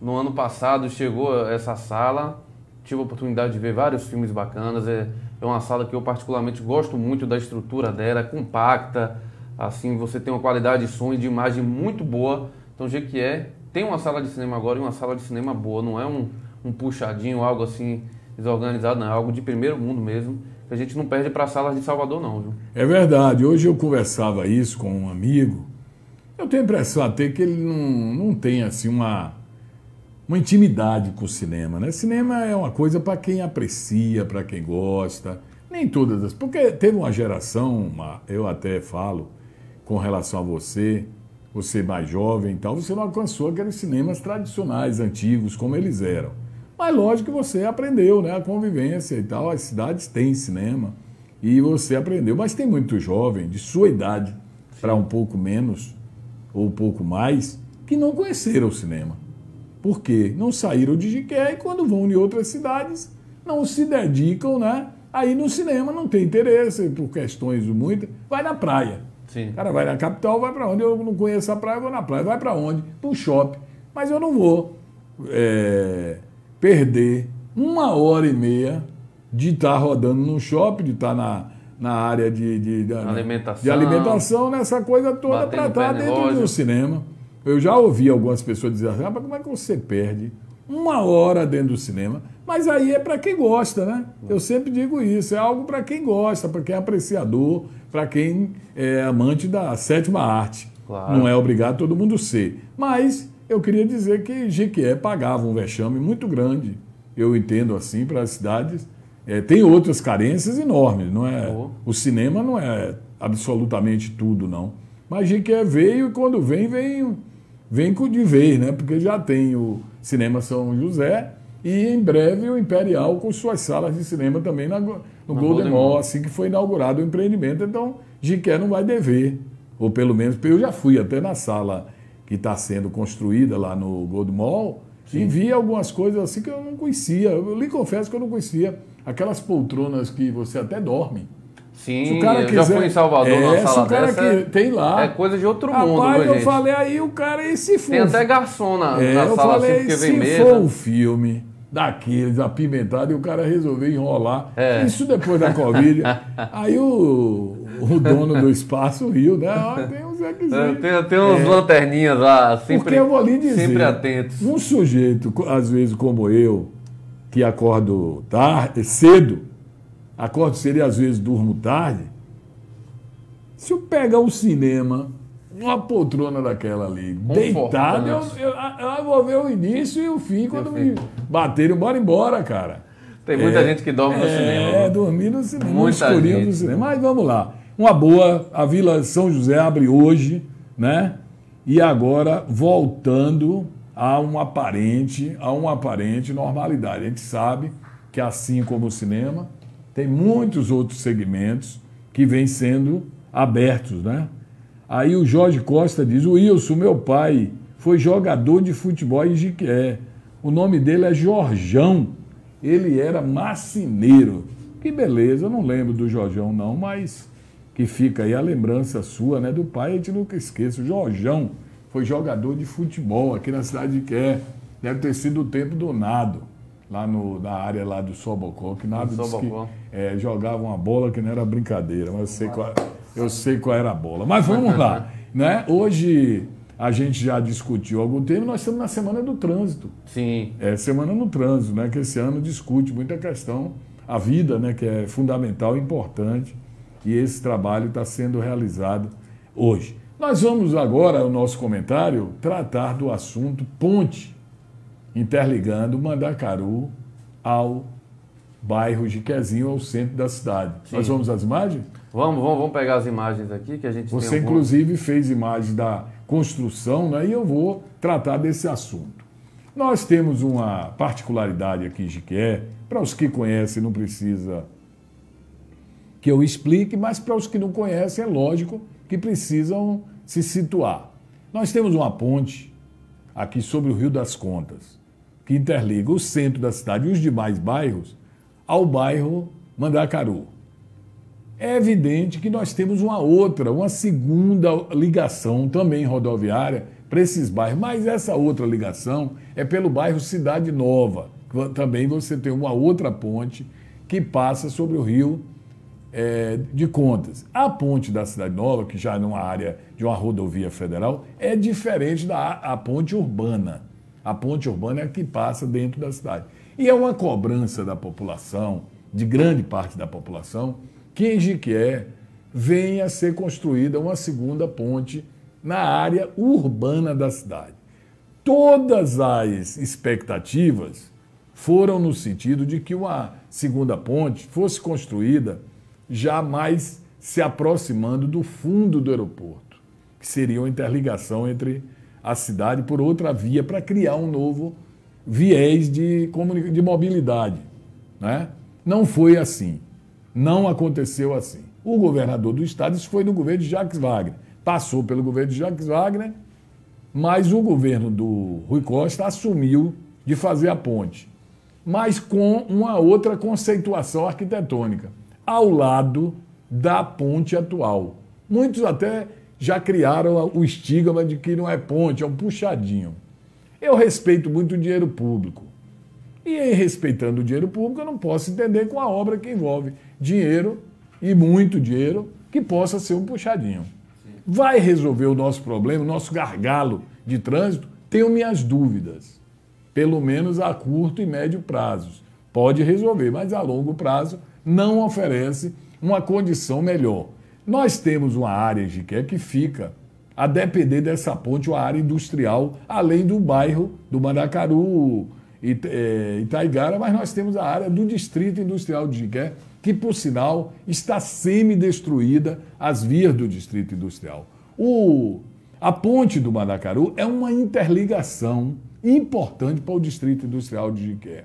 No ano passado chegou essa sala, tive a oportunidade de ver vários filmes bacanas, é, é uma sala que eu particularmente gosto muito da estrutura dela, é compacta, assim você tem uma qualidade de som e de imagem muito boa. Então Jequié tem uma sala de cinema agora e uma sala de cinema boa, não é um, um puxadinho, algo assim desorganizado, não, é algo de primeiro mundo mesmo. A gente não perde para salas de Salvador não, viu? É verdade, hoje eu conversava isso com um amigo. Eu tenho a impressão até que ele não, não tem assim, uma, uma intimidade com o cinema, né? Cinema é uma coisa para quem aprecia, para quem gosta, nem todas as... Porque teve uma geração, uma, eu até falo, com relação a você, você mais jovem e tal, você não alcançou aqueles cinemas tradicionais, antigos, como eles eram. Mas lógico que você aprendeu, né? A convivência e tal, as cidades têm cinema e você aprendeu. Mas tem muito jovem, de sua idade, para um pouco menos... ou um pouco mais, que não conheceram o cinema. Por quê? Não saíram de Jequié e quando vão de outras cidades, não se dedicam, né? Aí no cinema não tem interesse, por questões muitas, vai na praia. Sim. O cara vai na capital, vai para onde? Eu não conheço a praia, vou na praia. Vai para onde? Para um shopping. Mas eu não vou é, perder uma hora e meia de estar tá rodando no shopping, de estar tá na... na área de, de, de, alimentação, de alimentação, nessa coisa toda para estar dentro do cinema. Eu já ouvi algumas pessoas dizer assim, ah, mas como é que você perde uma hora dentro do cinema? Mas aí é para quem gosta, né? Eu sempre digo isso, é algo para quem gosta, para quem é apreciador, para quem é amante da sétima arte. Claro. Não é obrigado todo mundo ser. Mas eu queria dizer que Jequié pagava um vexame muito grande, eu entendo assim, para as cidades... É, tem outras carências enormes, não é? Oh. O cinema não é absolutamente tudo, não. Mas Jequié veio e quando vem, vem, vem de vez, né? Porque já tem o Cinema São José, E em breve o Imperial com suas salas de cinema também na, no na Golden Mall, assim que foi inaugurado o empreendimento. Então, Jequié não vai dever, ou pelo menos, eu já fui até na sala que está sendo construída lá no Golden Mall. Sim. E vi algumas coisas assim que eu não conhecia. Eu lhe confesso que eu não conhecia. Aquelas poltronas que você até dorme. Sim, o cara eu quiser, já fui em Salvador é, na sala o cara dessa, que tem lá. É coisa de outro Rapaz, mundo, Rapaz, eu gente. falei aí, o cara, e se for... Tem até garçom na, é, na eu sala, falei, assim, porque vem mesa. Se for um filme daqueles apimentado e o cara resolveu enrolar. É. Isso depois da Covid. Aí o, o dono do espaço riu, né? Ah, tem uns aquezinhos. Tem, tem uns é. lanterninhas lá, sempre, porque eu vou lhe dizer, sempre atentos. Um sujeito, às vezes, como eu, que acordo tarde, cedo, acordo cedo e às vezes durmo tarde, se eu pegar um cinema... Uma poltrona daquela ali, deitado, eu, eu, eu, eu vou ver o início e o fim quando me baterem, bora embora, cara. Tem muita é, gente que dorme no é, cinema. É, dormir no cinema, muita no escurinho do cinema. Mas vamos lá, uma boa, a Vila São José abre hoje, né? E agora voltando a uma aparente, a uma aparente normalidade. A gente sabe que assim como o cinema, tem muitos outros segmentos que vêm sendo abertos, né? Aí o Jorge Costa diz, o Wilson, meu pai, foi jogador de futebol em Jequié. O nome dele é Jorjão. Ele era marceneiro. Que beleza, eu não lembro do Jorjão não, mas que fica aí a lembrança sua, né, do pai, a gente nunca esquece. O Jorjão foi jogador de futebol aqui na cidade de Jequié. Deve ter sido o tempo do nado, lá no, na área lá do Sobocó, que nado diz que é, jogava uma bola que não era brincadeira, mas eu sei qual... Eu sei qual era a bola, mas vamos lá. Né? Hoje a gente já discutiu algum tempo, nós estamos na Semana do Trânsito. Sim. É Semana no Trânsito, né? Que esse ano discute muita questão, a vida, né? Que é fundamental, importante, e esse trabalho está sendo realizado hoje. Nós vamos agora, o nosso comentário, tratar do assunto ponte, interligando Mandacaru ao bairro Jequiezinho, ao centro da cidade. Sim. Nós vamos às imagens? Vamos, vamos, vamos pegar as imagens aqui que a gente Você, tem algum... inclusive, fez imagens da construção, né? E eu vou tratar desse assunto. Nós temos uma particularidade aqui em Jequié, para os que conhecem não precisa que eu explique, mas para os que não conhecem é lógico que precisam se situar. Nós temos uma ponte aqui sobre o Rio das Contas, que interliga o centro da cidade e os demais bairros ao bairro Mandacaru. É evidente que nós temos uma outra, uma segunda ligação também rodoviária para esses bairros, mas essa outra ligação é pelo bairro Cidade Nova. Também você tem uma outra ponte que passa sobre o Rio é, de Contas. A ponte da Cidade Nova, que já é numa área de uma rodovia federal, é diferente da a ponte urbana. A ponte urbana é a que passa dentro da cidade. E é uma cobrança da população, de grande parte da população, que em Jequié venha a ser construída uma segunda ponte na área urbana da cidade. Todas as expectativas foram no sentido de que uma segunda ponte fosse construída já mais se aproximando do fundo do aeroporto, que seria uma interligação entre a cidade por outra via para criar um novo viés de, de mobilidade, né? Não foi assim. Não aconteceu assim. O governador do estado, isso foi no governo de Jacques Wagner, passou pelo governo de Jacques Wagner, mas o governo do Rui Costa assumiu de fazer a ponte, mas com uma outra conceituação arquitetônica, ao lado da ponte atual. Muitos até já criaram o estigma de que não é ponte, é um puxadinho. Eu respeito muito o dinheiro público. E aí, respeitando o dinheiro público, eu não posso entender com a obra que envolve dinheiro, e muito dinheiro, que possa ser um puxadinho. Sim. Vai resolver o nosso problema, o nosso gargalo de trânsito? Tenho minhas dúvidas. Pelo menos a curto e médio prazo. Pode resolver, mas a longo prazo não oferece uma condição melhor. Nós temos uma área em Jequié que fica, a depender dessa ponte, uma área industrial, além do bairro do Mandacaru, Itaigara, mas nós temos a área do Distrito Industrial de Jequié, que, por sinal, está semi-destruída, as vias do Distrito Industrial. O, a ponte do Mandacaru é uma interligação importante para o distrito industrial de Jequié,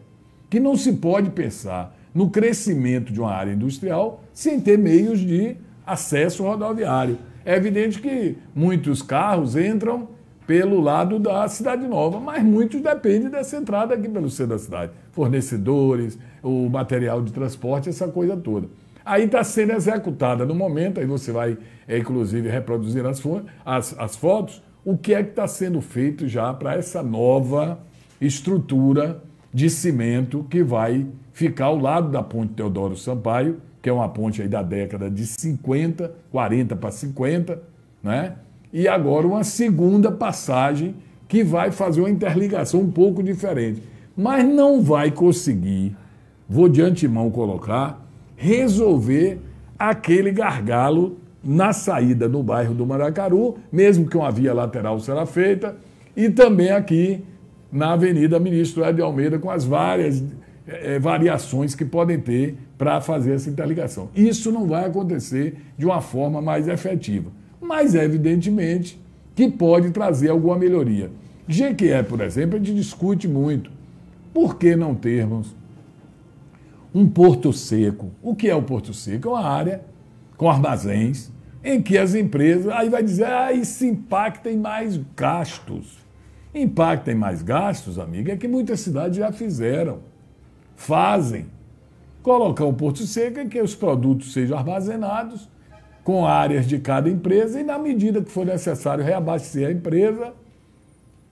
que não se pode pensar no crescimento de uma área industrial sem ter meios de acesso rodoviário. É evidente que muitos carros entram pelo lado da Cidade Nova, mas muitos dependem dessa entrada aqui pelo centro da cidade. Fornecedores, o material de transporte, essa coisa toda. Aí está sendo executada no momento, aí você vai, é, inclusive, reproduzir as, as, as fotos, o que é que está sendo feito já para essa nova estrutura de cimento que vai ficar ao lado da ponte Teodoro Sampaio, que é uma ponte aí da década de cinquenta, quarenta para cinquenta, né? E agora uma segunda passagem que vai fazer uma interligação um pouco diferente. Mas não vai conseguir, vou de antemão colocar, resolver aquele gargalo na saída no bairro do Maracaru, mesmo que uma via lateral será feita, e também aqui na Avenida Ministro Hélio de Almeida, com as várias é, variações que podem ter para fazer essa interligação. Isso não vai acontecer de uma forma mais efetiva, mas evidentemente que pode trazer alguma melhoria. Jequié, por exemplo, a gente discute muito. Por que não termos um porto seco? O que é o porto seco? É uma área com armazéns em que as empresas, aí vai dizer, ah, isso impacta em mais gastos. Impacta em mais gastos, amigo, é que muitas cidades já fizeram, fazem. Colocar um porto seco em que os produtos sejam armazenados com áreas de cada empresa e, na medida que for necessário reabastecer a empresa,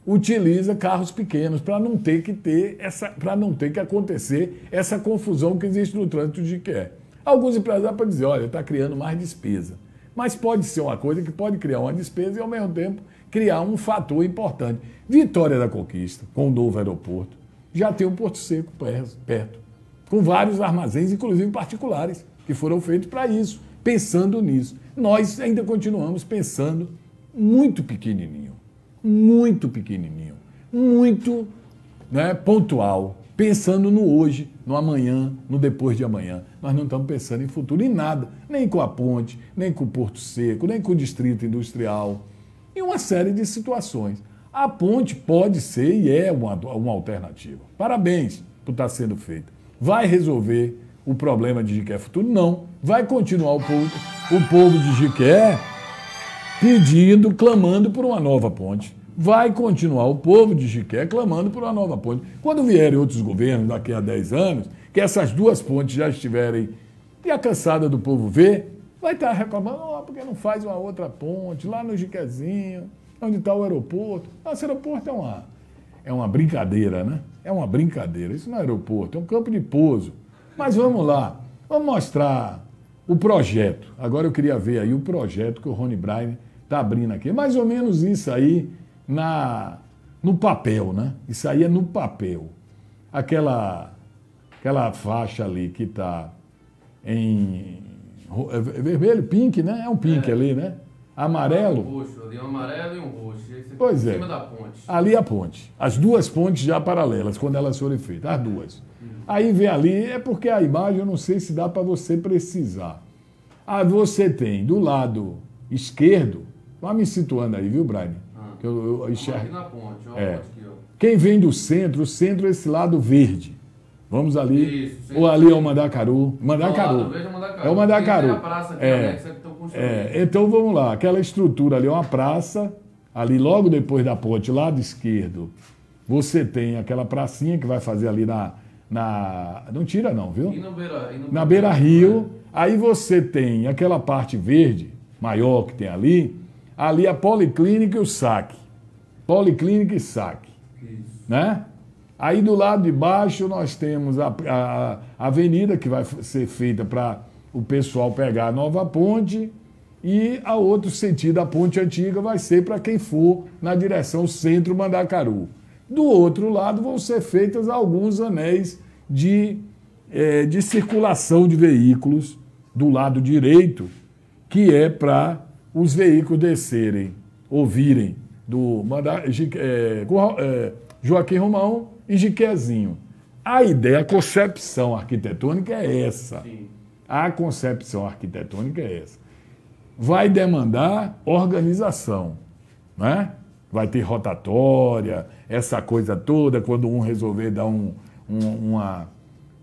utiliza carros pequenos para não ter que ter essa, para não ter que acontecer essa confusão que existe no trânsito de Jequié. Alguns empresários podem dizer, olha, está criando mais despesa. Mas pode ser uma coisa que pode criar uma despesa e, ao mesmo tempo, criar um fator importante. Vitória da Conquista, com o novo aeroporto, já tem um porto seco perto, com vários armazéns, inclusive particulares, que foram feitos para isso, pensando nisso. Nós ainda continuamos pensando muito pequenininho, muito pequenininho, muito, né, pontual, pensando no hoje, no amanhã, no depois de amanhã. Nós não estamos pensando em futuro, em nada, nem com a ponte, nem com o porto seco, nem com o distrito industrial, em uma série de situações. A ponte pode ser e é uma, uma alternativa. Parabéns por estar sendo feita. Vai resolver o problema de Jequié futuro? Não. Vai continuar o povo, o povo de Jequié pedindo, clamando por uma nova ponte. Vai continuar o povo de Jequié clamando por uma nova ponte. Quando vierem outros governos daqui a dez anos, que essas duas pontes já estiverem e a cansada do povo ver, vai estar reclamando, oh, porque não faz uma outra ponte, lá no Jequiezinho, onde está o aeroporto. Nossa, aeroporto é uma, é uma brincadeira, né? É uma brincadeira. Isso não é aeroporto, é um campo de pouso. Mas vamos lá, vamos mostrar o projeto. Agora eu queria ver aí o projeto que o Rony Brian está abrindo aqui. Mais ou menos isso aí, Na, no papel, né? Isso aí é no papel. Aquela, aquela faixa ali que está em vermelho, pink, né? É um pink é. ali, né? Amarelo. Um roxo, ali um amarelo e um roxo. Você pois é. Em cima da ponte. Ali a ponte. As duas pontes já paralelas, quando elas forem feitas, as duas. Uhum. Aí vem ali, é porque a imagem, eu não sei se dá para você precisar. Aí você tem do lado esquerdo, vai me situando aí, viu, Brian? Que eu, eu enxergo. Na ponte, ó, é. Aqui, ó. Quem vem do centro, o centro é esse lado verde. Vamos ali. Isso, ou ali é o Mandacaru. Mandacaru. Não, lá, Mandacaru. É o Mandacaru. É a praça aqui, é. Né, que é. Então vamos lá. Aquela estrutura ali é uma praça. Ali logo depois da ponte, lado esquerdo, você tem aquela pracinha que vai fazer ali na. na... Não tira, não, viu? E no beira, e no na beira rio. Aí você tem aquela parte verde, maior que tem ali. Ali a Policlínica e o S A C. Policlínica e S A C. Isso. Né? Aí do lado de baixo nós temos a, a, a avenida que vai ser feita para o pessoal pegar a nova ponte e a outro sentido, a ponte antiga, vai ser para quem for na direção centro Mandacaru. Do outro lado vão ser feitas alguns anéis de, é, de circulação de veículos do lado direito, que é para os veículos descerem, ouvirem do Manda, é, é, Joaquim Romão e Jequiezinho. A ideia, a concepção arquitetônica é essa. Sim. A concepção arquitetônica é essa. Vai demandar organização, né? vai ter rotatória, essa coisa toda, quando um resolver dar um, um, uma,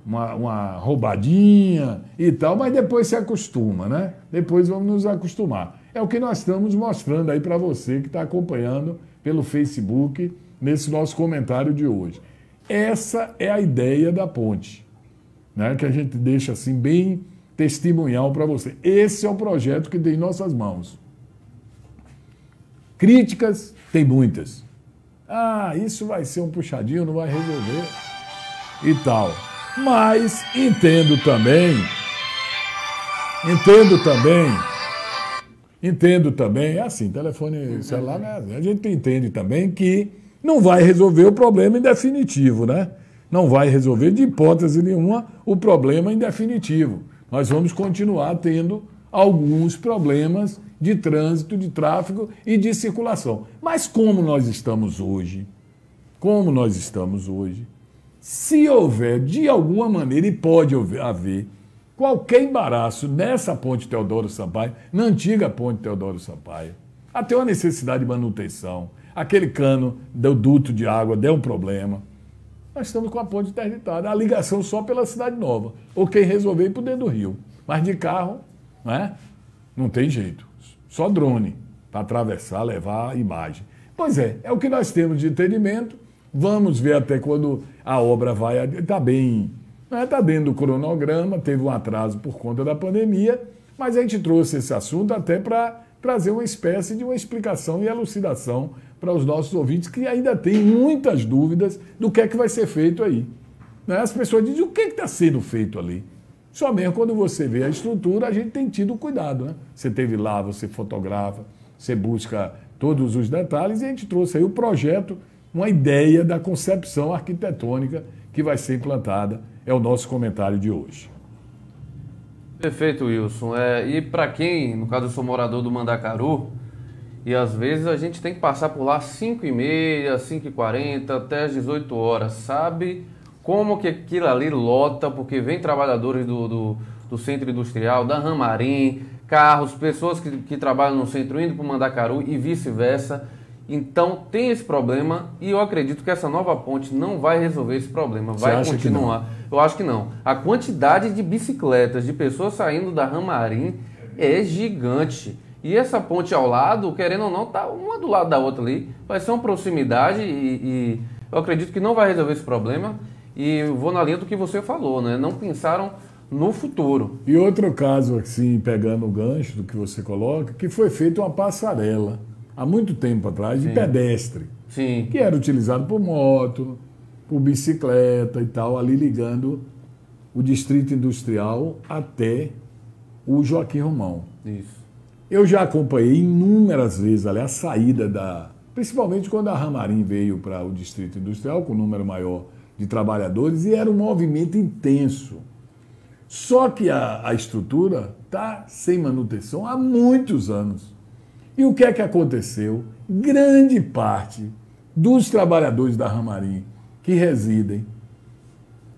uma, uma roubadinha e tal, mas depois se acostuma, né? Depois vamos nos acostumar. É o que nós estamos mostrando aí para você que está acompanhando pelo Facebook nesse nosso comentário de hoje. Essa é a ideia da ponte, né? Que a gente deixa assim bem testemunhal para você. Esse é o projeto que tem em nossas mãos. Críticas, tem muitas. Ah, isso vai ser um puxadinho, não vai resolver e tal. Mas entendo também, entendo também, entendo também, é assim, telefone celular, né? A gente entende também que não vai resolver o problema em definitivo, né? Não vai resolver de hipótese nenhuma o problema em definitivo. Nós vamos continuar tendo alguns problemas de trânsito, de tráfego e de circulação. Mas como nós estamos hoje, como nós estamos hoje, se houver de alguma maneira, e pode haver, qualquer embaraço nessa ponte Teodoro Sampaio, na antiga ponte Teodoro Sampaio, até uma necessidade de manutenção, aquele cano do duto de água deu um problema, nós estamos com a ponte interditada, a ligação só pela Cidade Nova, ou quem resolver ir para o dedo do rio, mas de carro, não é? Não tem jeito. Só drone para atravessar, levar a imagem. Pois é, é o que nós temos de entendimento. Vamos ver até quando a obra vai... Está bem, está dentro do cronograma, teve um atraso por conta da pandemia, mas a gente trouxe esse assunto até para trazer uma espécie de uma explicação e elucidação para os nossos ouvintes que ainda têm muitas dúvidas do que é que vai ser feito aí. As pessoas dizem, o que está sendo feito ali? Só mesmo quando você vê a estrutura, a gente tem tido cuidado, né? Você teve lá, você fotografa, você busca todos os detalhes e a gente trouxe aí o projeto, uma ideia da concepção arquitetônica que vai ser implantada. É o nosso comentário de hoje. Perfeito, Wilson. É, e para quem, no caso eu sou morador do Mandacaru, e às vezes a gente tem que passar por lá às cinco e meia, cinco e quarenta, até às dezoito horas, sabe? Como que aquilo ali lota, porque vem trabalhadores do, do, do centro industrial, da Ramarim, carros, pessoas que, que trabalham no centro indo para o Mandacaru e vice-versa. Então tem esse problema e eu acredito que essa nova ponte não vai resolver esse problema, vai continuar. Eu acho que não. A quantidade de bicicletas, de pessoas saindo da Ramarim é gigante. E essa ponte ao lado, querendo ou não, tá uma do lado da outra ali. Vai ser uma proximidade e, e eu acredito que não vai resolver esse problema. E vou na linha do que você falou, né? Não pensaram no futuro. E outro caso, assim, pegando o gancho do que você coloca, que foi feita uma passarela há muito tempo atrás, de Sim. pedestre. Sim. Que era utilizado por moto, por bicicleta e tal, ali ligando o Distrito Industrial até o Joaquim Romão. Isso. Eu já acompanhei inúmeras vezes ali a saída da... Principalmente quando a Ramarim veio para o Distrito Industrial, com um número maior de trabalhadores, e era um movimento intenso. Só que a, a estrutura está sem manutenção há muitos anos. E o que é que aconteceu? Grande parte dos trabalhadores da Ramarim que residem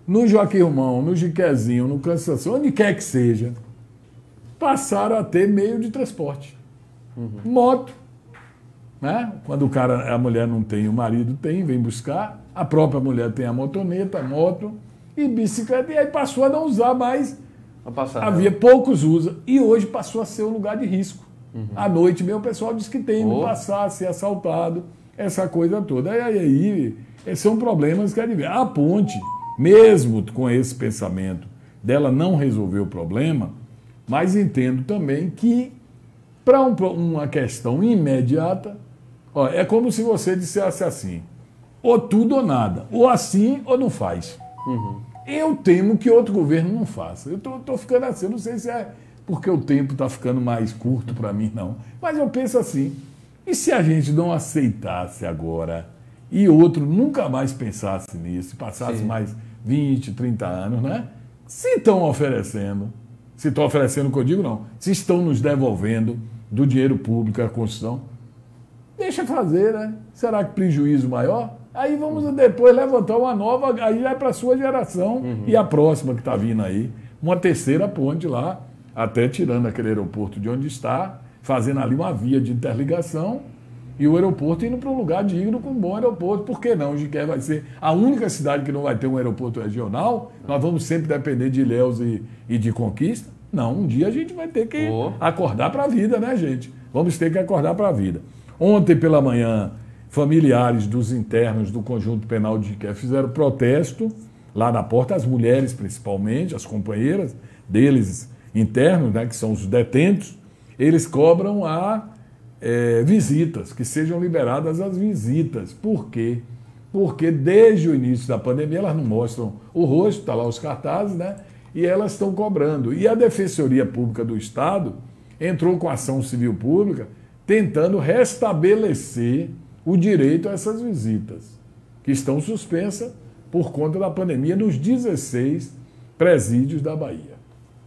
no Joaquim Romão, no Jiquezinho, no Cansanção, onde quer que seja, passaram a ter meio de transporte. Uhum. Moto, né? Quando o cara, a mulher não tem, o marido tem, vem buscar. A própria mulher tem a motoneta, a moto e bicicleta, e aí passou a não usar mais. Havia poucos usa e hoje passou a ser um lugar de risco. Uhum. À noite mesmo o pessoal diz que tem oh. de passar, ser assaltado, essa coisa toda. E aí, aí são problemas que advêm. A ponte, mesmo com esse pensamento dela não resolver o problema, mas entendo também que para um, uma questão imediata, ó, é como se você dissesse assim, ou tudo ou nada, ou assim ou não faz. Uhum. Eu temo que outro governo não faça. Eu tô, tô ficando assim, eu não sei se é porque o tempo está ficando mais curto para mim, não. Mas eu penso assim, e se a gente não aceitasse agora e outro nunca mais pensasse nisso, passasse Sim. mais vinte, trinta anos, né? Se estão oferecendo, se estão oferecendo o que eu digo, não, se estão nos devolvendo do dinheiro público, a construção, deixa fazer, né? Será que prejuízo maior? Aí vamos depois levantar uma nova, aí vai para a sua geração uhum. e a próxima que está vindo aí. Uma terceira ponte lá, até tirando aquele aeroporto de onde está, fazendo ali uma via de interligação E o aeroporto indo para um lugar digno, com um bom aeroporto. Por que não? Jequié vai ser a única cidade que não vai ter um aeroporto regional. Nós vamos sempre depender de Ilhéus e, e de Conquista. Não, um dia a gente vai ter que oh. acordar para a vida, né, gente? Vamos ter que acordar para a vida. Ontem pela manhã, familiares dos internos do conjunto penal de Jequié fizeram protesto lá na porta, as mulheres principalmente, as companheiras deles internos, né, que são os detentos. Eles cobram a... É, visitas, que sejam liberadas as visitas. Por quê? Porque desde o início da pandemia elas não mostram o rosto, está lá os cartazes, né? E elas estão cobrando. E a Defensoria Pública do Estado entrou com ação civil pública tentando restabelecer o direito a essas visitas, que estão suspensas por conta da pandemia nos dezesseis presídios da Bahia.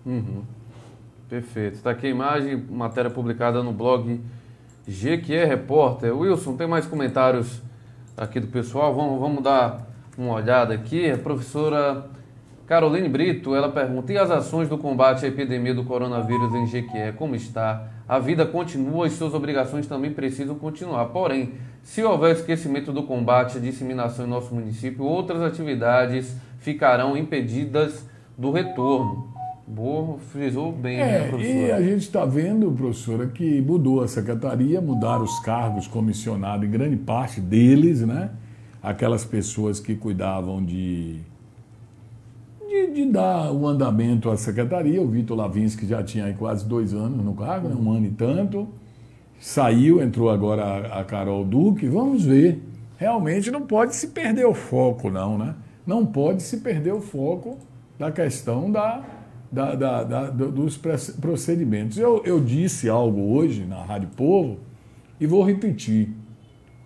Uhum. Perfeito. Está aqui a imagem, matéria publicada no blog Jequié Repórter. Wilson, tem mais comentários aqui do pessoal? Vamos, vamos dar uma olhada aqui. A professora Caroline Brito, ela pergunta: e as ações do combate à epidemia do coronavírus em Jequié, como está? A vida continua e suas obrigações também precisam continuar. Porém, se houver esquecimento do combate à disseminação em nosso município, outras atividades ficarão impedidas do retorno. Boa, frisou bem, é, né, professora? E a gente está vendo, professora, que mudou a secretaria, mudaram os cargos comissionados, em grande parte deles, né? Aquelas pessoas que cuidavam de, de, de dar um andamento à secretaria. O Vitor Lavinski, que já tinha aí quase dois anos no cargo, né? um ano e tanto, saiu, entrou agora a, a Carol Duque. Vamos ver. Realmente não pode se perder o foco, não, né? Não pode se perder o foco da questão da... Da, da, da, dos procedimentos. Eu, eu disse algo hoje na Rádio Povo e vou repetir.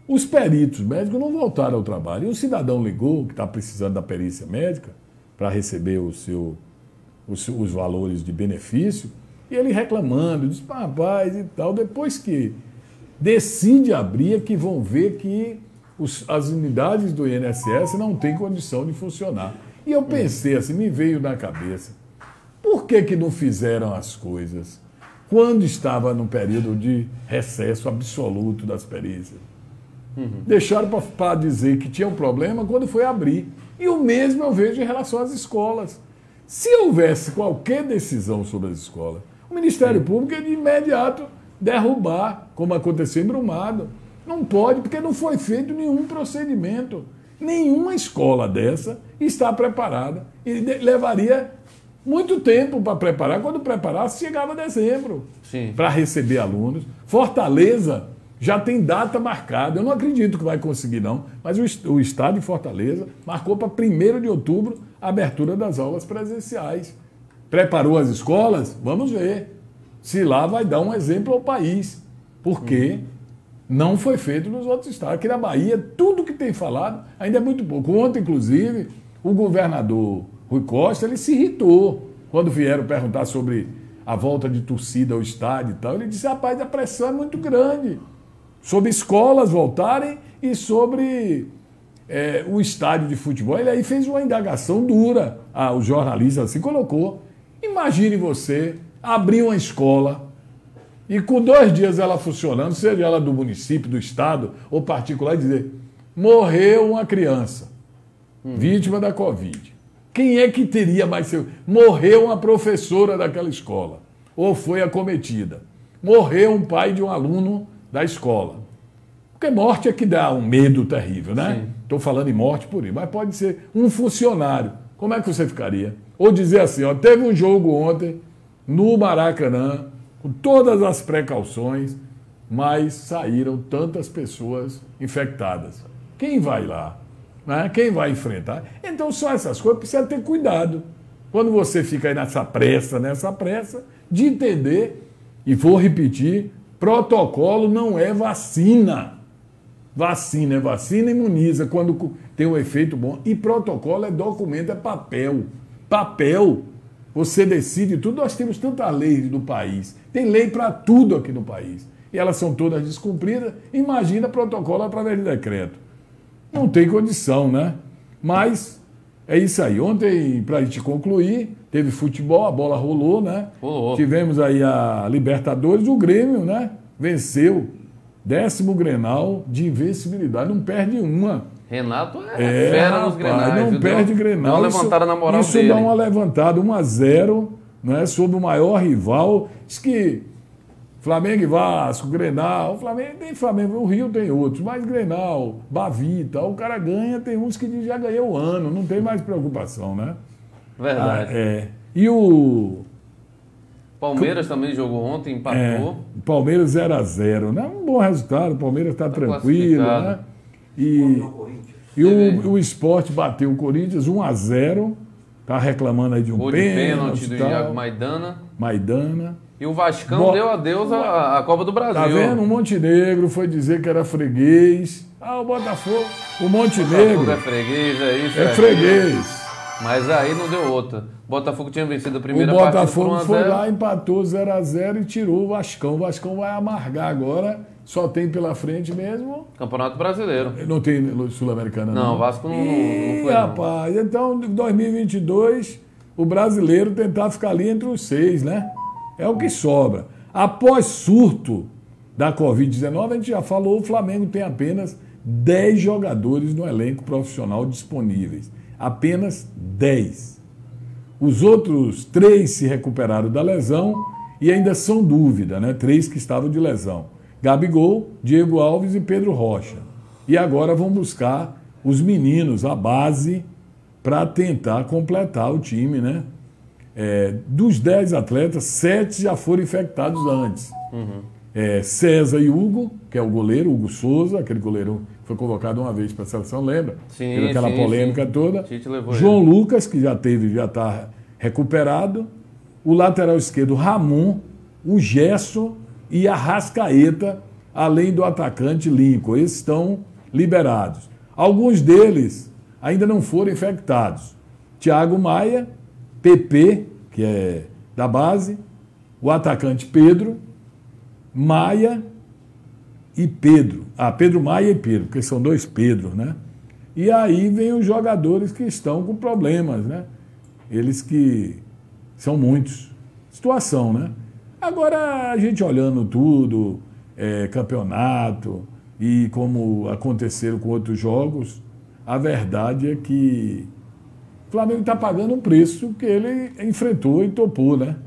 Os peritos médicos não voltaram ao trabalho. E o cidadão ligou, que está precisando da perícia médica para receber o seu, o seu, os valores de benefício, e ele reclamando, disse, rapaz, e tal. Depois que decide abrir, é que vão ver que os, as unidades do I N S S não têm condição de funcionar. E eu pensei assim, me veio na cabeça, por que que não fizeram as coisas quando estava no período de recesso absoluto das perícias? Uhum. Deixaram para dizer que tinha um problema quando foi abrir. E o mesmo eu vejo em relação às escolas. Se houvesse qualquer decisão sobre as escolas, o Ministério Público ia de imediato derrubar, como aconteceu em Brumado. Não pode, porque não foi feito nenhum procedimento. Nenhuma escola dessa está preparada e levaria... muito tempo para preparar. Quando preparasse, chegava dezembro para receber alunos. Fortaleza já tem data marcada. Eu não acredito que vai conseguir, não. Mas o, o Estado de Fortaleza marcou para primeiro de outubro a abertura das aulas presenciais. Preparou as escolas? Vamos ver se lá vai dar um exemplo ao país. Porque não foi feito nos outros estados. Aqui na Bahia, tudo que tem falado ainda é muito pouco. Ontem, inclusive, o governador... Rui Costa, ele se irritou quando vieram perguntar sobre a volta de torcida ao estádio e tal. Ele disse, rapaz, a pressão é muito grande sobre escolas voltarem e sobre é, o estádio de futebol. Ele aí fez uma indagação dura aos jornalistas, assim colocou. Imagine você abrir uma escola e com dois dias ela funcionando, seja ela do município, do estado ou particular, e dizer, morreu uma criança, hum. vítima da Covid. Quem é que teria mais... Morreu uma professora daquela escola, ou foi acometida. Morreu um pai de um aluno da escola. Porque morte é que dá um medo terrível, né? Estou falando em morte por aí, mas pode ser um funcionário. Como é que você ficaria? Ou dizer assim, ó, teve um jogo ontem no Maracanã, com todas as precauções, mas saíram tantas pessoas infectadas. Quem vai lá? Quem vai enfrentar? Então, só essas coisas precisa ter cuidado. Quando você fica aí nessa pressa, nessa pressa, de entender, e vou repetir, protocolo não é vacina. Vacina é vacina, imuniza quando tem um efeito bom. E protocolo é documento, é papel. Papel. Você decide tudo. Nós temos tantas leis no país. Tem lei para tudo aqui no país. E elas são todas descumpridas. Imagina protocolo através de decreto. Não tem condição, né? Mas é isso aí. Ontem, para a gente concluir, teve futebol, a bola rolou, né? Rolou. Tivemos aí a Libertadores, o Grêmio, né? Venceu Décimo Grenal de invencibilidade, não perde uma. Renato é, é fera nos Grenais. Não viu? Perde Grenal. Dá uma levantada na moral isso dele. Isso dá uma levantada, um a zero, né, sobre o maior rival. Diz que Flamengo e Vasco, Grenal, Flamengo tem Flamengo, o Rio tem outros, mas Grenal, Bavita, o cara ganha, tem uns que já ganhou o ano, não tem mais preocupação, né? Verdade. Ah, é. E o... Palmeiras que... também jogou ontem, empatou. É, Palmeiras zero a zero, né? Um bom resultado, o Palmeiras está tá tranquilo, né? E, e o, o Sport bateu o Corinthians um a zero, tá reclamando aí de um pênalti. pênalti do tal. Iago Maidana. Maidana. E o Vascão Bo... deu adeus à Copa do Brasil. Tá vendo? O Montenegro foi dizer que era freguês. Ah, o Botafogo. O Montenegro. O Botafogo é freguês, é isso? É, é freguês. Mas aí não deu outra. O Botafogo tinha vencido a primeira partida. O Botafogo partida foi lá, empatou zero a zero e tirou o Vascão. O Vascão vai amargar agora. Só tem pela frente mesmo... Campeonato Brasileiro. Não tem Sul-Americana, não. Não, o Vasco não, e, não foi, não. Rapaz, então, em dois mil e vinte e dois, o brasileiro tentar ficar ali entre os seis, né? É o que sobra. Após surto da covid dezenove, a gente já falou, o Flamengo tem apenas dez jogadores no elenco profissional disponíveis. Apenas dez. Os outros três se recuperaram da lesão e ainda são dúvida, né? Três que estavam de lesão. Gabigol, Diego Alves e Pedro Rocha. E agora vão buscar os meninos, a base, para tentar completar o time, né? É, dos dez atletas, sete já foram infectados antes. Uhum. É, César e Hugo, que é o goleiro, Hugo Souza, aquele goleiro que foi convocado uma vez para a seleção, lembra? Sim, teve aquela sim, polêmica sim. toda. João ele. Lucas, que já teve, já está recuperado. O lateral esquerdo, Ramon, o Gerson e a Arrascaeta, além do atacante Lincoln. Esses estão liberados. Alguns deles ainda não foram infectados. Thiago Maia, P P, que é da base, o atacante Pedro, Maia e Pedro. Ah, Pedro Maia e Pedro, porque são dois Pedros, né? E aí vem os jogadores que estão com problemas, né? Eles que são muitos. Situação, né? Agora, a gente olhando tudo, é, campeonato e como aconteceram com outros jogos, a verdade é que o Flamengo está pagando um preço que ele enfrentou e topou, né?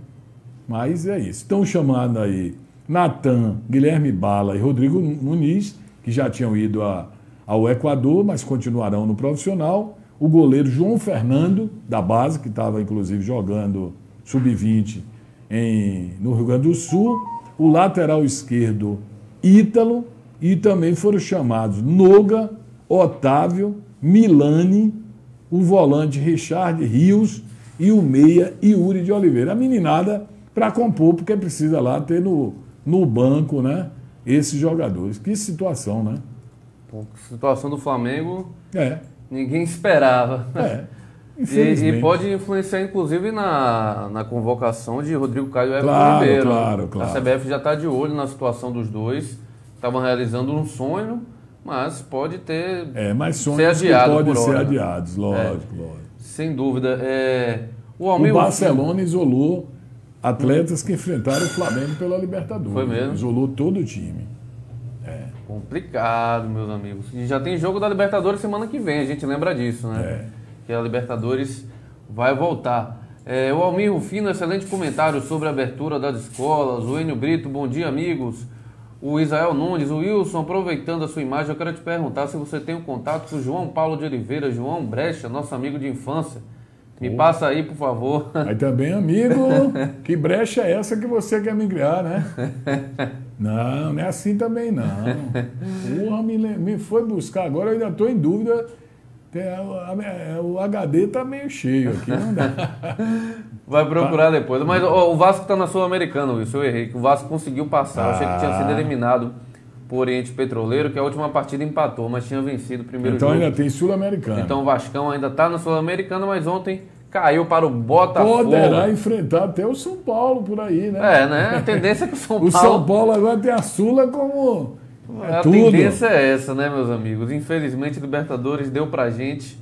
Mas é isso. Estão chamando aí Natan, Guilherme Bala e Rodrigo Muniz, que já tinham ido a, ao Equador, mas continuarão no profissional. O goleiro João Fernando, da base, que estava inclusive jogando sub vinte em, no Rio Grande do Sul. O lateral esquerdo, Ítalo. E também foram chamados Noga, Otávio, Milani, o volante Richard Rios e o meia Yuri de Oliveira. A meninada para compor, porque precisa lá ter no, no banco, né, esses jogadores. Que situação, né? Pô, situação do Flamengo, é. Ninguém esperava. É, infelizmente. E, e pode influenciar, inclusive, na, na convocação de Rodrigo Caio e claro, Ribeiro. Claro, claro. A C B F já está de olho na situação dos dois. Estavam realizando um sonho, mas pode ter... É, mas sonhos ser que podem ser hora, adiados, né? Lógico, é, lógico. Sem dúvida. É... O, Almir, o Barcelona o... isolou atletas que enfrentaram o Flamengo pela Libertadores. Foi mesmo? Isolou todo o time. É. Complicado, meus amigos. E já tem jogo da Libertadores semana que vem, a gente lembra disso, né? É. Que a Libertadores vai voltar. É, o Almir Rufino, excelente comentário sobre a abertura das escolas. O Enio Brito, bom dia, amigos. O Israel Nunes, o Wilson, aproveitando a sua imagem, eu quero te perguntar se você tem um contato com o João Paulo de Oliveira, João Brecha, nosso amigo de infância. Me oh. passa aí, por favor. Aí também, amigo, que brecha é essa que você quer me criar, né? Não, não é assim também, não. Porra, me, me foi buscar agora, eu ainda estou em dúvida. O H D está meio cheio aqui, não dá. Vai procurar tá. depois. Mas ó, o Vasco está na Sul-Americana, Wilson, eu errei. O Vasco conseguiu passar. Ah. Eu achei que tinha sido eliminado por Oriente Petroleiro, que a última partida empatou, mas tinha vencido o primeiro então, jogo. Então ainda tem Sul-Americana. Então o Vascão ainda está na Sul-Americana, mas ontem caiu para o Botafogo. Poderá enfrentar até o São Paulo por aí, né? É, né? A tendência é que o São Paulo... O São Paulo agora tem a Sula como... É a tudo. Tendência é essa, né, meus amigos? Infelizmente, Libertadores deu pra gente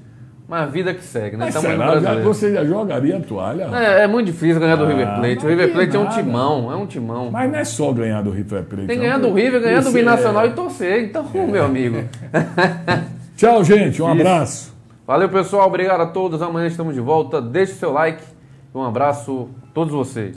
Mas a vida que segue, né? Mas será, você já jogaria a toalha? É, é muito difícil ganhar do ah, River Plate. O River Plate é um timão, é um timão. Mas não é só ganhar do River Plate. Tem que ganhar do River, ganhar do Binacional é... e torcer. Então, é. meu amigo. Tchau, gente. Um Isso. abraço. Valeu, pessoal. Obrigado a todos. Amanhã estamos de volta. Deixe o seu like. Um abraço a todos vocês.